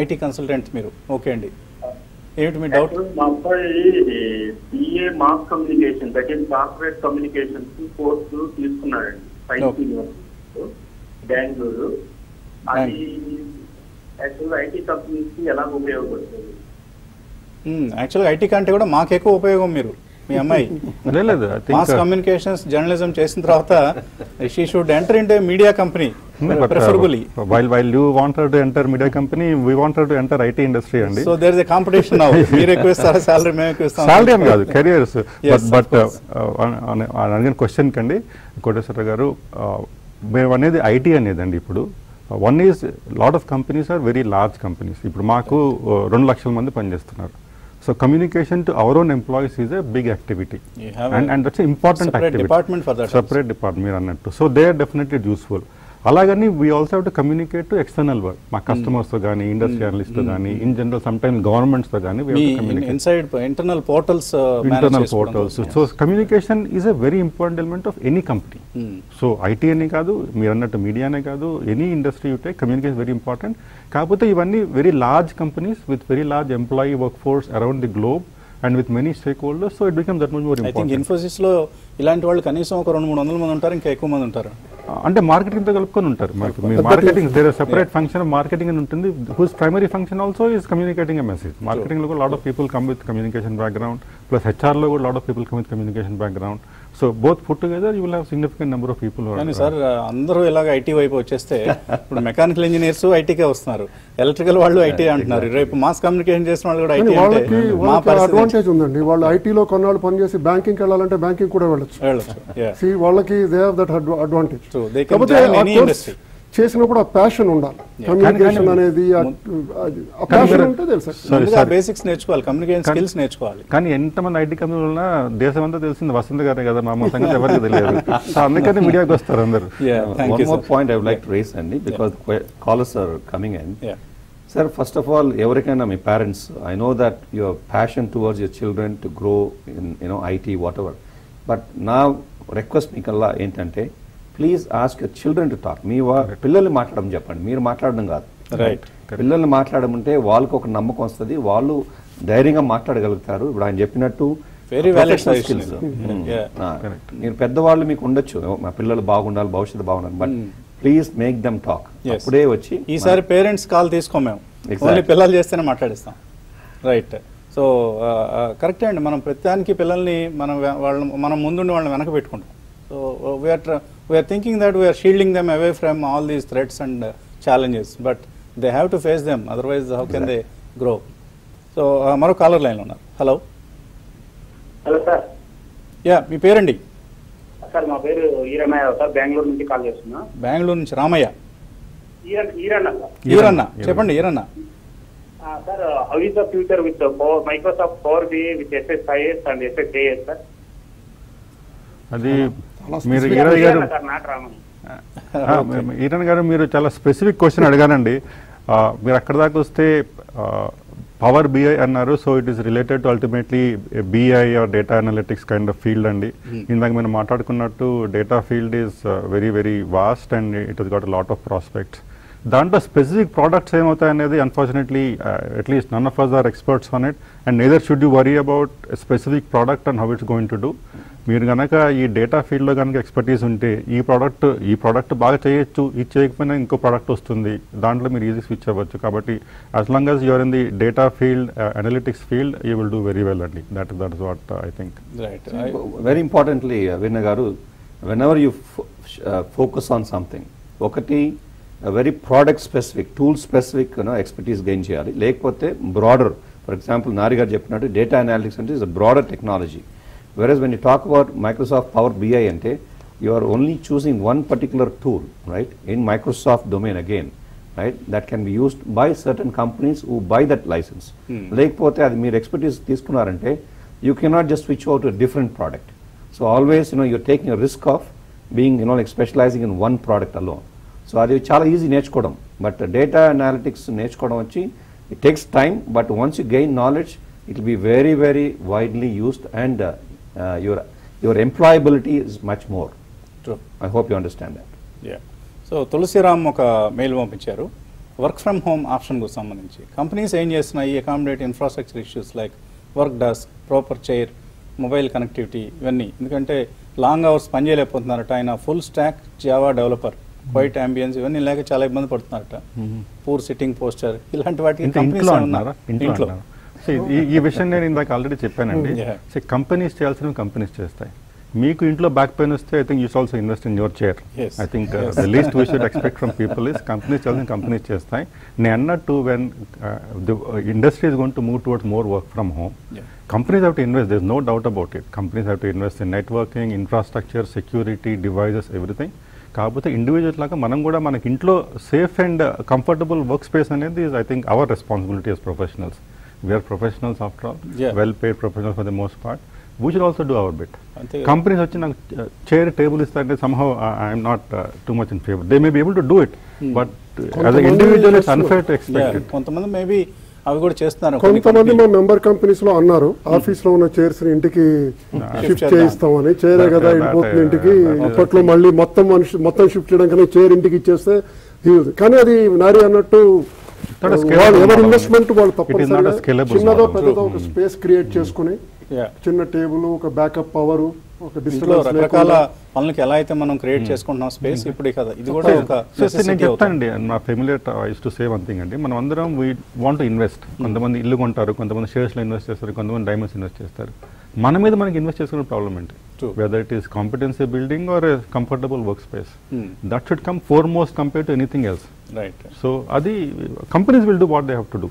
ఐటీ కన్సల్టెంట్ మీరు, ఓకే అండి. ఏమిటి మీ డౌట్? మా అబ్బాయి BA mass communication that is corporate communications course తీసుకున్నాడండి సైన్స్ యూనివర్సిటీలో బెంగళూరు. అది యాక్చువల్గా ఐటీ కంపెనీస్కి ఎలా ఉపయోగపడుతుంది? యాక్చువల్గా ఐటీ కంటే కూడా మాకు ఎక్కువ ఉపయోగం మీరు మీ అమ్మాయి. మాస్ కమ్యూనికేషన్స్ జర్నలిజం చేసిన తర్వాత she should enter in to media company preferably. While while you want her to enter media company, we want her to enter I T industry only. So there is a competition now. We request our salary, we request salary. Salary am careers. Yes, but but uh, on on on again question kandi Kodeswara garu me anedi I T anedandi ipudu. One is lot of companies are very large companies. Ipudu maaku రెండు లక్షల మంది పని చేస్తున్నారు. So communication to our own employees is a big activity, and and that's an important activity. Separate department for that. Separate department annattu. So they are definitely useful. అలాగని we also have to communicate to external work మా కస్టమర్స్తో కానీ industry అనలిస్ట్తో కానీ in general some times గవర్నమెంట్స్తో కానీ inside internal portals internal portals. So communication is a very important element of any company. So IT అనే కాదు, మీరు అన్నట్టు మీడియానే కాదు, any industry you take communication very important. కాకపోతే ఇవన్నీ very large companies with very large employee work force around the globe and with many stakeholders, so it becomes that much more important. I think Infosys lo ilanti vallu kanisam oka రెండు మూడు వందల మంది ఉంటారు, ఇంకా ఎక్కువ మంది ఉంటారు అంటే మార్కెటింగ్ తో కలుపుకొని ఉంటారు. Marketing there is separate function of marketing అని ఉంటుంది whose primary function also is communicating a message. Marketing లో కూడా lot of people come with communication background, plus H R లో కూడా lot of people come with communication background. So both put together you will have significant number of people who are. And sir, అందరూ ఇలాగ IT వైపు వచ్చేస్తే ఇప్పుడు mechanical engineers IT కే వస్తున్నారు, electrical వాళ్ళు IT అంటున్నారు, రేపు మాస్ కమ్యూనికేషన్ చేసిన వాళ్ళు కూడా ఐటీ అంటే మా అడ్వాంటేజ్ ఉందండి. వాళ్ళు ఐటీ లో కొన్నాళ్ళు పని చేసి బ్యాంకింగ్ కి వెళ్ళాలంటే బ్యాంకింగ్ కూడా వెళ్ళొచ్చు. సీ వాళ్ళకి they have that advantage. So they can join any industry. చేసినప్పుడు ఆ ప్యాషన్ ఉండాలి. కమ్యూనికేషన్ అనేది ఆ ప్యాషన్ ఉంటే తెలుసు. ఆ బేసిక్స్ నేర్చుకోవాలి, కమ్యూనికేషన్ స్కిల్స్ నేర్చుకోవాలి. కానీ ఎంతమంది ఐటీ కంపెనీలు ఉన్నా దేశం అంతా తెలిసింది వసంత్ గారే కదా, మా సంగతి ఎవరికి తెలియదు. సో అందుకని మీడియాకి వస్తారు అందరూ. One more point I would like to raise అండి, because callers are coming in. Sir first of all ఎవరికైనా మీ parents, I know that your passion towards your children to grow in you know IT whatever, but నా request మీకల్లా ఏంటంటే please ask your children to talk. మీ పిల్లల్ని మాట్లాడడం చెప్పండి, మీరు మాట్లాడడం కాదు. రైట్, పిల్లల్ని మాట్లాడమంటే వాళ్ళకు ఒక నమ్మకం వస్తుంది, వాళ్ళు ధైర్యంగా మాట్లాడగలుగుతారు. ఇప్పుడు ఆయన చెప్పినట్టు స్కిల్స్ మీరు పెద్దవాళ్ళు మీకు ఉండొచ్చు, మా పిల్లలు బాగుండాలి, భవిష్యత్తు బాగుండాలి, but please make them talk. అప్పుడే వచ్చి ఈసారి పేరెంట్స్ కాల్ తీసుకోం మేము, పిల్లలు చేస్తేనే మాట్లాడిస్తాం. రైట్, సో కరెక్టే అండి. మనం ప్రతిదానికి పిల్లల్ని మనం వాళ్ళు మనం ముందుండి వాళ్ళని వెనక పెట్టుకుంటాం. So we're we are thinking that we are shielding them away from all these threats and uh, challenges, but they have to face them, otherwise how can they grow? So uh, maro caller line lo unnaru. Hello. Hello sir. Yeah, mi perandi sir? Ma peru Iranaya sir, Bangalore nunchi call chestunna. Bangalore nunchi Ramaya. Iran Iranna Iranna cheppandi Iranna. Ah sir, how is the future with the power, Microsoft Power B I with S S I S and S S A S sir? Adi మీరు ఈరన్ గారు ఈరన్ గారు మీరు చాలా specific question అడిగానండి. మీరు అక్కడ దాకా వస్తే పవర్ బిఐ అన్నారు, so it is related to ultimately BI or data analytics kind of field అండి. ఇందాక మనం మాట్లాడుకున్నట్టు data field is very very vast and it has got lot of prospects. దాంట్లో స్పెసిఫిక్ ప్రోడక్ట్స్ ఏమవుతాయి అనేది unfortunately at least none of us are experts on it, and neither should you worry about specific product and how it's going to do. మీరు కనుక ఈ data ఫీల్డ్లో కనుక expertise ఉంటే ఈ ప్రోడక్ట్ ఈ ప్రోడక్ట్ బాగా చేయొచ్చు, ఇది చేయకపోయినా ఇంకో ప్రోడక్ట్ వస్తుంది, దాంట్లో మీరు ఈజీ స్విచ్ అవ్వచ్చు. కాబట్టి as long as you're in the data field analytics field you will do very well అండి. That that is what I think. Right, very importantly Vinay garu, whenever you focus on something, ఒకటి very product specific tool specific expertise gain చేయాలి, లేకపోతే broader. For example Nari గారు చెప్పినట్టు data analytics అంటే is a broader technology. Whereas when you talk about Microsoft Power B I ante, you are only choosing one particular tool, right, in Microsoft domain again, right, that can be used by certain companies who buy that license. Lekapothe adi meer expertise teeskunarante you cannot just switch over to a different product. So always, you know, you're taking a risk of being, you know, like specializing in one product alone. So అది చాలా easy నేర్చుకోవడం, but data analytics నేర్చుకోవడం వచ్చి it takes time, but once you gain knowledge it will be very very widely used and your your employability is much more. True, I hope you understand that. Yeah, so Tulasiram ఒక mail పంపించారు work from home ఆప్షన్కు సంబంధించి. Companies ఏం చేస్తున్నాయి, accommodate infrastructure issues like work desk, proper chair, mobile connectivity, ఇవన్నీ. ఎందుకంటే long hours పని చేయలేకపోతున్నారట. ఆయన full stack Java developer, quiet ambience ఇవన్నీ లేక చాలా ఇబ్బంది పడుతున్నారట. పూర్ సిట్టింగ్ పోస్టర్ ఇలాంటి వాటికి కంపెనీస్ ఉన్నారా? ఇంట్లో. ఈ విషయం నేను ఇందాక ఆల్రెడీ చెప్పానండి. సో కంపెనీస్ చేయాల్సినవి కంపెనీస్ చేస్తాయి. మీకు ఇంట్లో బ్యాక్ పెయిన్ వస్తే I think you also invest in your chair. I think the least we should expect from people is companies చేయాల్సిన కంపెనీస్ చేస్తాయి. నేను అన్నట్టు when the industry is going to move towards more work from home, companies have to invest, there is no doubt about it. Companies have to invest in networking, infrastructure, security, devices, everything. కాకపోతే individual లాగా మనం కూడా మనకి ఇంట్లో safe and comfortable work space అనేది is I think our responsibility as professionals. We're professionals after all, well paid professionals for the most part. We should also do our bit. Companies వచ్చి నాకు chair table ఇస్తా అంటే somehow I'm not too much in favour. They may be able to do it, but as a individual it's unfair to expect it. కొంతమంది maybe అవి కూడా చేస్తున్నారు. కొంతమంది మా మెంబర్ కంపెనీస్ లో అన్నారు ఆఫీస్ లో ఉన్న చైర్స్ ఇంటికి షిఫ్ట్ చేయిస్తామని. చైరే కదా ఇంటికి ఇంటికి అప్పట్లో మళ్ళీ మొత్తం మనిషి మొత్తం షిఫ్ట్ చేయడానికి చైర్ ఇంటికి ఇచ్చేస్తే, కానీ అది నారి అన్నట్టు ఎవరి ఇన్వెస్ట్మెంట్ వాళ్ళు తప్పనిసరిగా చిన్నదో పెద్దదో ఒక స్పేస్ క్రియేట్ చేసుకుని చిన్న టేబుల్, ఒక బ్యాకప్ పవర్, రకరకాల పనులకు ఎలా అయితే మనం క్రియేట్ చేసుకుంటున్నాం స్పేస్ ఇప్పుడు కదా ఇది కూడా ఒక నేను చెప్తానండి. నా family eyes to save one thing అండి, మనం అందరం వీ వాంట్ టు ఇన్వెస్ట్. కొంతమంది ఇల్లు కొంటారు, కొంతమంది షేర్స్లో ఇన్వెస్ట్ చేస్తారు, కొంతమంది డైమండ్స్ ఇన్వెస్ట్ చేస్తారు. మన మీద మనకి ఇన్వెస్ట్ చేసుకునే ప్రాబ్లం ఏంటి? Whether it is competency building or comfortable work space, that should come foremost compare to anything else. Right, so అది companies will do what they have to do.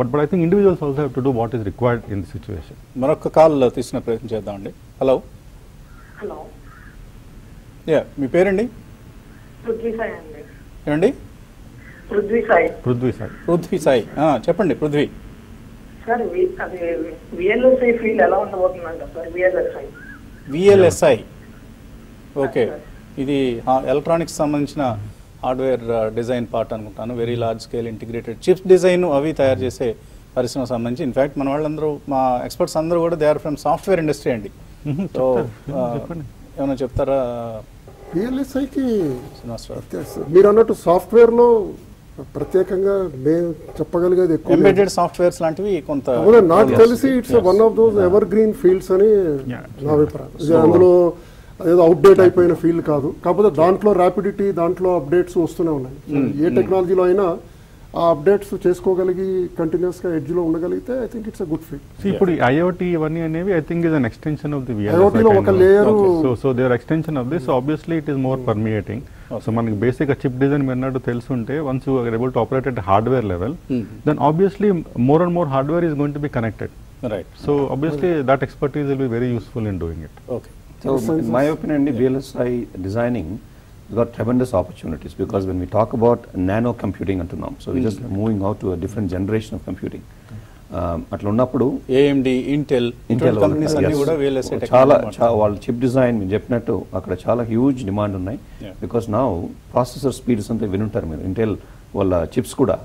But but I think individuals also have to do what is required in the situation. మరొక call తీసుకునే ప్రయత్నం చేద్దామండి. Hello. Hello, yeah, మీ పేరండి? పృథ్వీ సాయి అండి. ఏమండి? పృథ్వీ సాయి. పృథ్వీ సాయి పృథ్వీ సాయి చెప్పండి. Prithvi sir, అది విఎల్ఎస్ఐ ఫీల్డ్ ఎలా ఉండబోతుందంట సార్? విఎల్ఎస్ఐ విఎల్ఎస్ఐ ఓకే, ఇది ఎలక్ట్రానిక్స్ సంబంధించిన హార్డ్వేర్ డిజైన్ పార్ట్ అనుకుంటాను. Very large scale integrated chips design అవి తయారు చేసే పరిశ్రమకు సంబంధించి. ఇన్ఫ్యాక్ట్ మన వాళ్ళందరూ మా ఎక్స్పర్ట్స్ అందరూ కూడా they are from software industry అండి. ఏమైనా చెప్తారా? పిఎల్ఎస్ఐకి మీరు అన్నట్టు సాఫ్ట్వేర్లో ప్రత్యేకంగా మేము చెప్పగలిగేది ఎక్కువ ఎంబెడెడ్ సాఫ్ట్వేర్స్ లాంటివి కొంత నాకు తెలిసి it's one of those evergreen fields అని నా అభిప్రాయం. అందులో ఏదో అవుట్డేట్ అయిపోయిన ఫీల్డ్ కాదు, కాకపోతే దాంట్లో ర్యాపిడిటీ, దాంట్లో అప్డేట్స్ వస్తూనే ఉన్నాయి. ఏ టెక్నాలజీలో అయినా ఆ అప్డేట్స్ చేసుకోగలిగి కంటిన్యూస్గా ఎడ్జ్లో ఉండగలిగితే I think it's a good field. ఇప్పుడు ఐఓటీ ఇవన్నీ అనేవి I think is an extension of the ఐఓటీలో ఒక layer, so they are extension of this. Obviously it is more permeating. So మనకి బేసిక్గా చిప్ డిజైన్ మీరు తెలుసుంటే once you are able to operate at hardware level, then obviously more and more hardware is going to be connected. Right, so obviously that expertise will be very useful in doing it. Okay, so in my opinion అండి VLSI designing got tremendous opportunities, because when we talk about nano computing antunnam, so we just moving out to a different generation of computing. Atla unnappudu A M D, Intel Intel companies anni kuda V L S I technology chaala vaal chip design me cheppinattu akkada chaala huge demand unnai, because now processor speeds ante vinuntaru meeru. Intel వాళ్ళ chips కూడా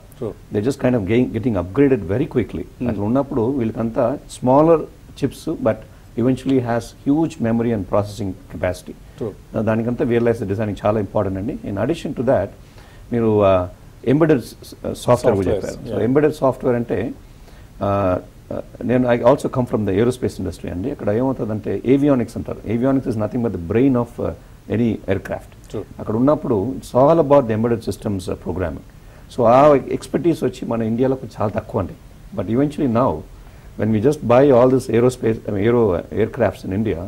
they just kind of getting upgraded very quickly. Atla unnappudu వీళ్ళకంతా smaller chips but eventually has huge memory and processing capacity. దానికంతా VLSI designing చాలా important అండి. In addition to that మీరు embedded software కూడా చెప్పారు. So embedded software అంటే నేను I also come from the aerospace industry అండి. అక్కడ ఏమవుతుందంటే ఏవియానిక్స్ అంటారు. Avionics is nothing but the brain of any aircraft. అక్కడ ఉన్నప్పుడు it's all about the embedded systems programming. So ఆ ఎక్స్పర్టీస్ వచ్చి మన ఇండియాలో చాలా తక్కువ అండి. But eventually now when we just buy all this aerospace aero aircrafts in India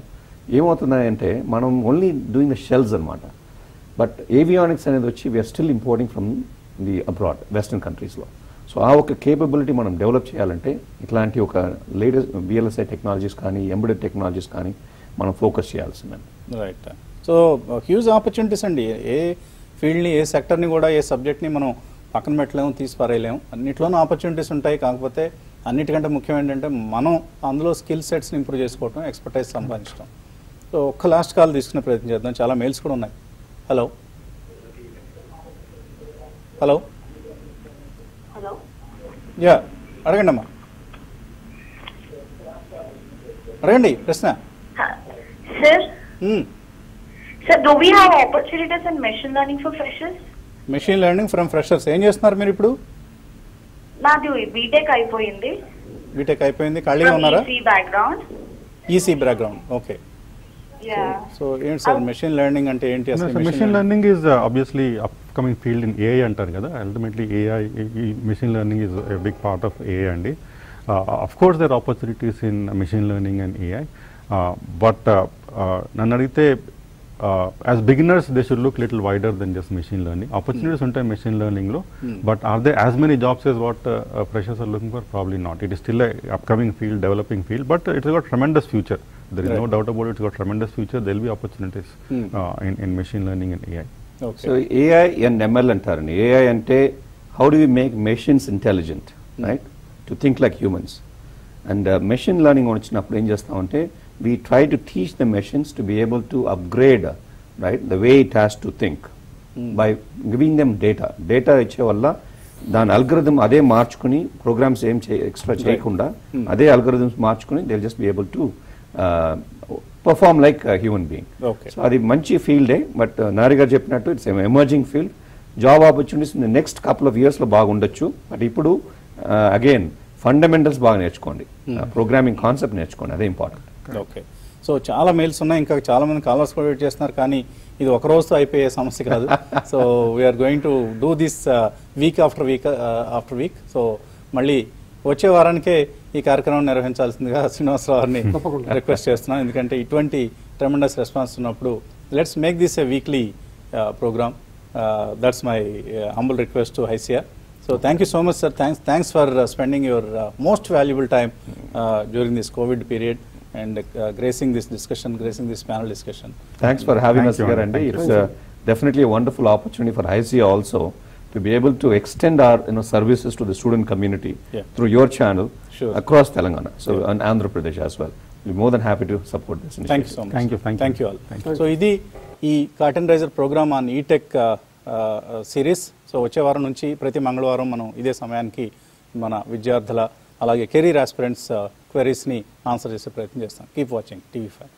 ఏమవుతున్నాయంటే మనం ఓన్లీ డూయింగ్ ద షెల్స్ అనమాట. బట్ ఏవియానిక్స్ అనేది వచ్చి we're still importing from the abroad western కంట్రీస్లో. సో ఆ ఒక కేపబిలిటీ మనం డెవలప్ చేయాలంటే ఇట్లాంటి ఒక లేటెస్ట్ విఎల్ఎస్ఐ టెక్నాలజీస్ కానీ ఎంబెడెడ్ టెక్నాలజీస్ కానీ మనం ఫోకస్ చేయాల్సిందండి. రైట్, సో హ్యూజ్ ఆపర్చునిటీస్ అండి. ఏ ఫీల్డ్ని, ఏ సెక్టర్ని కూడా, ఏ సబ్జెక్ట్ని మనం పక్కన పెట్టలేము, తీసి పారేయలేము. అన్నిట్లోనూ ఆపర్చునిటీస్ ఉంటాయి. కాకపోతే అన్నిటికంటే ముఖ్యం ఏంటంటే మనం అందులో స్కిల్ సెట్స్ని ఇంప్రూవ్ చేసుకోవటం, ఎక్స్పర్టైజ్ సంపాదించడం. సో ఒక్క లాస్ట్ కాల్ తీసుకునే ప్రయత్నం చేద్దాం. చాలా మెయిల్స్ కూడా ఉన్నాయి. హలో హలో హలో యా అడగండి అమ్మా, అడగండి ప్రశ్న. Sir sir do we have opportunities in machine learning for freshers? Machine learning from freshers ఏం చేస్తున్నారు మీరు ఇప్పుడు? నాది బీటెక్ అయిపోయింది. బీటెక్ అయిపోయింది, ఖాళీగా ఉన్నారా? EC background. EC background, okay. Yeah so ఏంటి సార్ మెషిన్ లెర్నింగ్ అంటే ఏంటి అసలు? Machine learning is obviously upcoming field in AI అంటారు కదా. Ultimately AI, machine learning is a big part of AI అండి. Of course there opportunities in machine learning and AI, but నన్ను అడిగితే Uh, as beginners they should look little wider than just machine learning. Opportunities mm. sometimes machine learning low, mm. but are there as many jobs as what uh, uh, freshers are looking for? Probably not. It is still a upcoming field, developing field, but uh, it has got tremendous future. There is right. no doubt about it. It's got tremendous future. There will be opportunities mm. uh, in, in machine learning and A I. Okay. So A I and M L and A I and T, how do we make machines intelligent, mm. right? To think like humans. And uh, machine learning on just now T. We try to teach the machines to be able to upgrade, right, the way it has to think mm. by giving them data. Data ఇచ్చే వల్ల దాని algorithm అదే మార్చుకుని programmes ఏం extra చేయకుండా అదే algorithms మార్చుకుని they will just be able to perform like human being. So అది మంచి ఫీల్డే, బట్ నారి గారు చెప్పినట్టు it's emerging field. Job opportunities in the next couple of ఇయర్స్లో బాగుండొచ్చు, బట్ ఇప్పుడు అగైన్ ఫండమెంటల్స్ బాగా నేర్చుకోండి, ప్రోగ్రామింగ్ కాన్సెప్ట్ నేర్చుకోండి, అదే ఇంపార్టెంట్. ఓకే, సో చాలా మెయిల్స్ ఉన్నాయి, ఇంకా చాలా మంది కాలర్స్ కూడా వెయిట్ చేస్తున్నారు, కానీ ఇది ఒక రోజుతో అయిపోయే సమస్య కాదు. So we are going to do this week after week after week. So మళ్ళీ వచ్చే వారానికే ఈ కార్యక్రమం నిర్వహించాల్సిందిగా శ్రీనివాసరావు గారిని రిక్వెస్ట్ చేస్తున్నాను, ఎందుకంటే ఇటువంటి ట్రెమెండస్ రెస్పాన్స్ ఉన్నప్పుడు let's make this a weekly programme. That's my humble request to HYSEA. So thank you so much, sir. Thanks, thanks for uh, spending your uh, most valuable time uh, during this COVID period and uh, gracing this discussion, gracing this panel discussion. Thanks for having thank us here, Andy. It's uh, definitely a wonderful opportunity for HYSEA also to be able to extend our you know services to the student community yeah. through your channel sure. across Telangana, so yeah. and Andhra Pradesh as well. We're more than happy to support this initiative. Thank you so much. Thank you, thank, thank you. you all. Thank you. So, this is the Curtain Riser program on E-tech uh, uh, series. So వచ్చే వారం నుంచి ప్రతి మంగళవారం మనం ఇదే సమయానికి మన విద్యార్థుల అలాగే కెరీర్ ఆస్పిరెంట్స్ క్వెరీస్ని ఆన్సర్ చేసే ప్రయత్నం చేస్తాం. Keep watching TV five.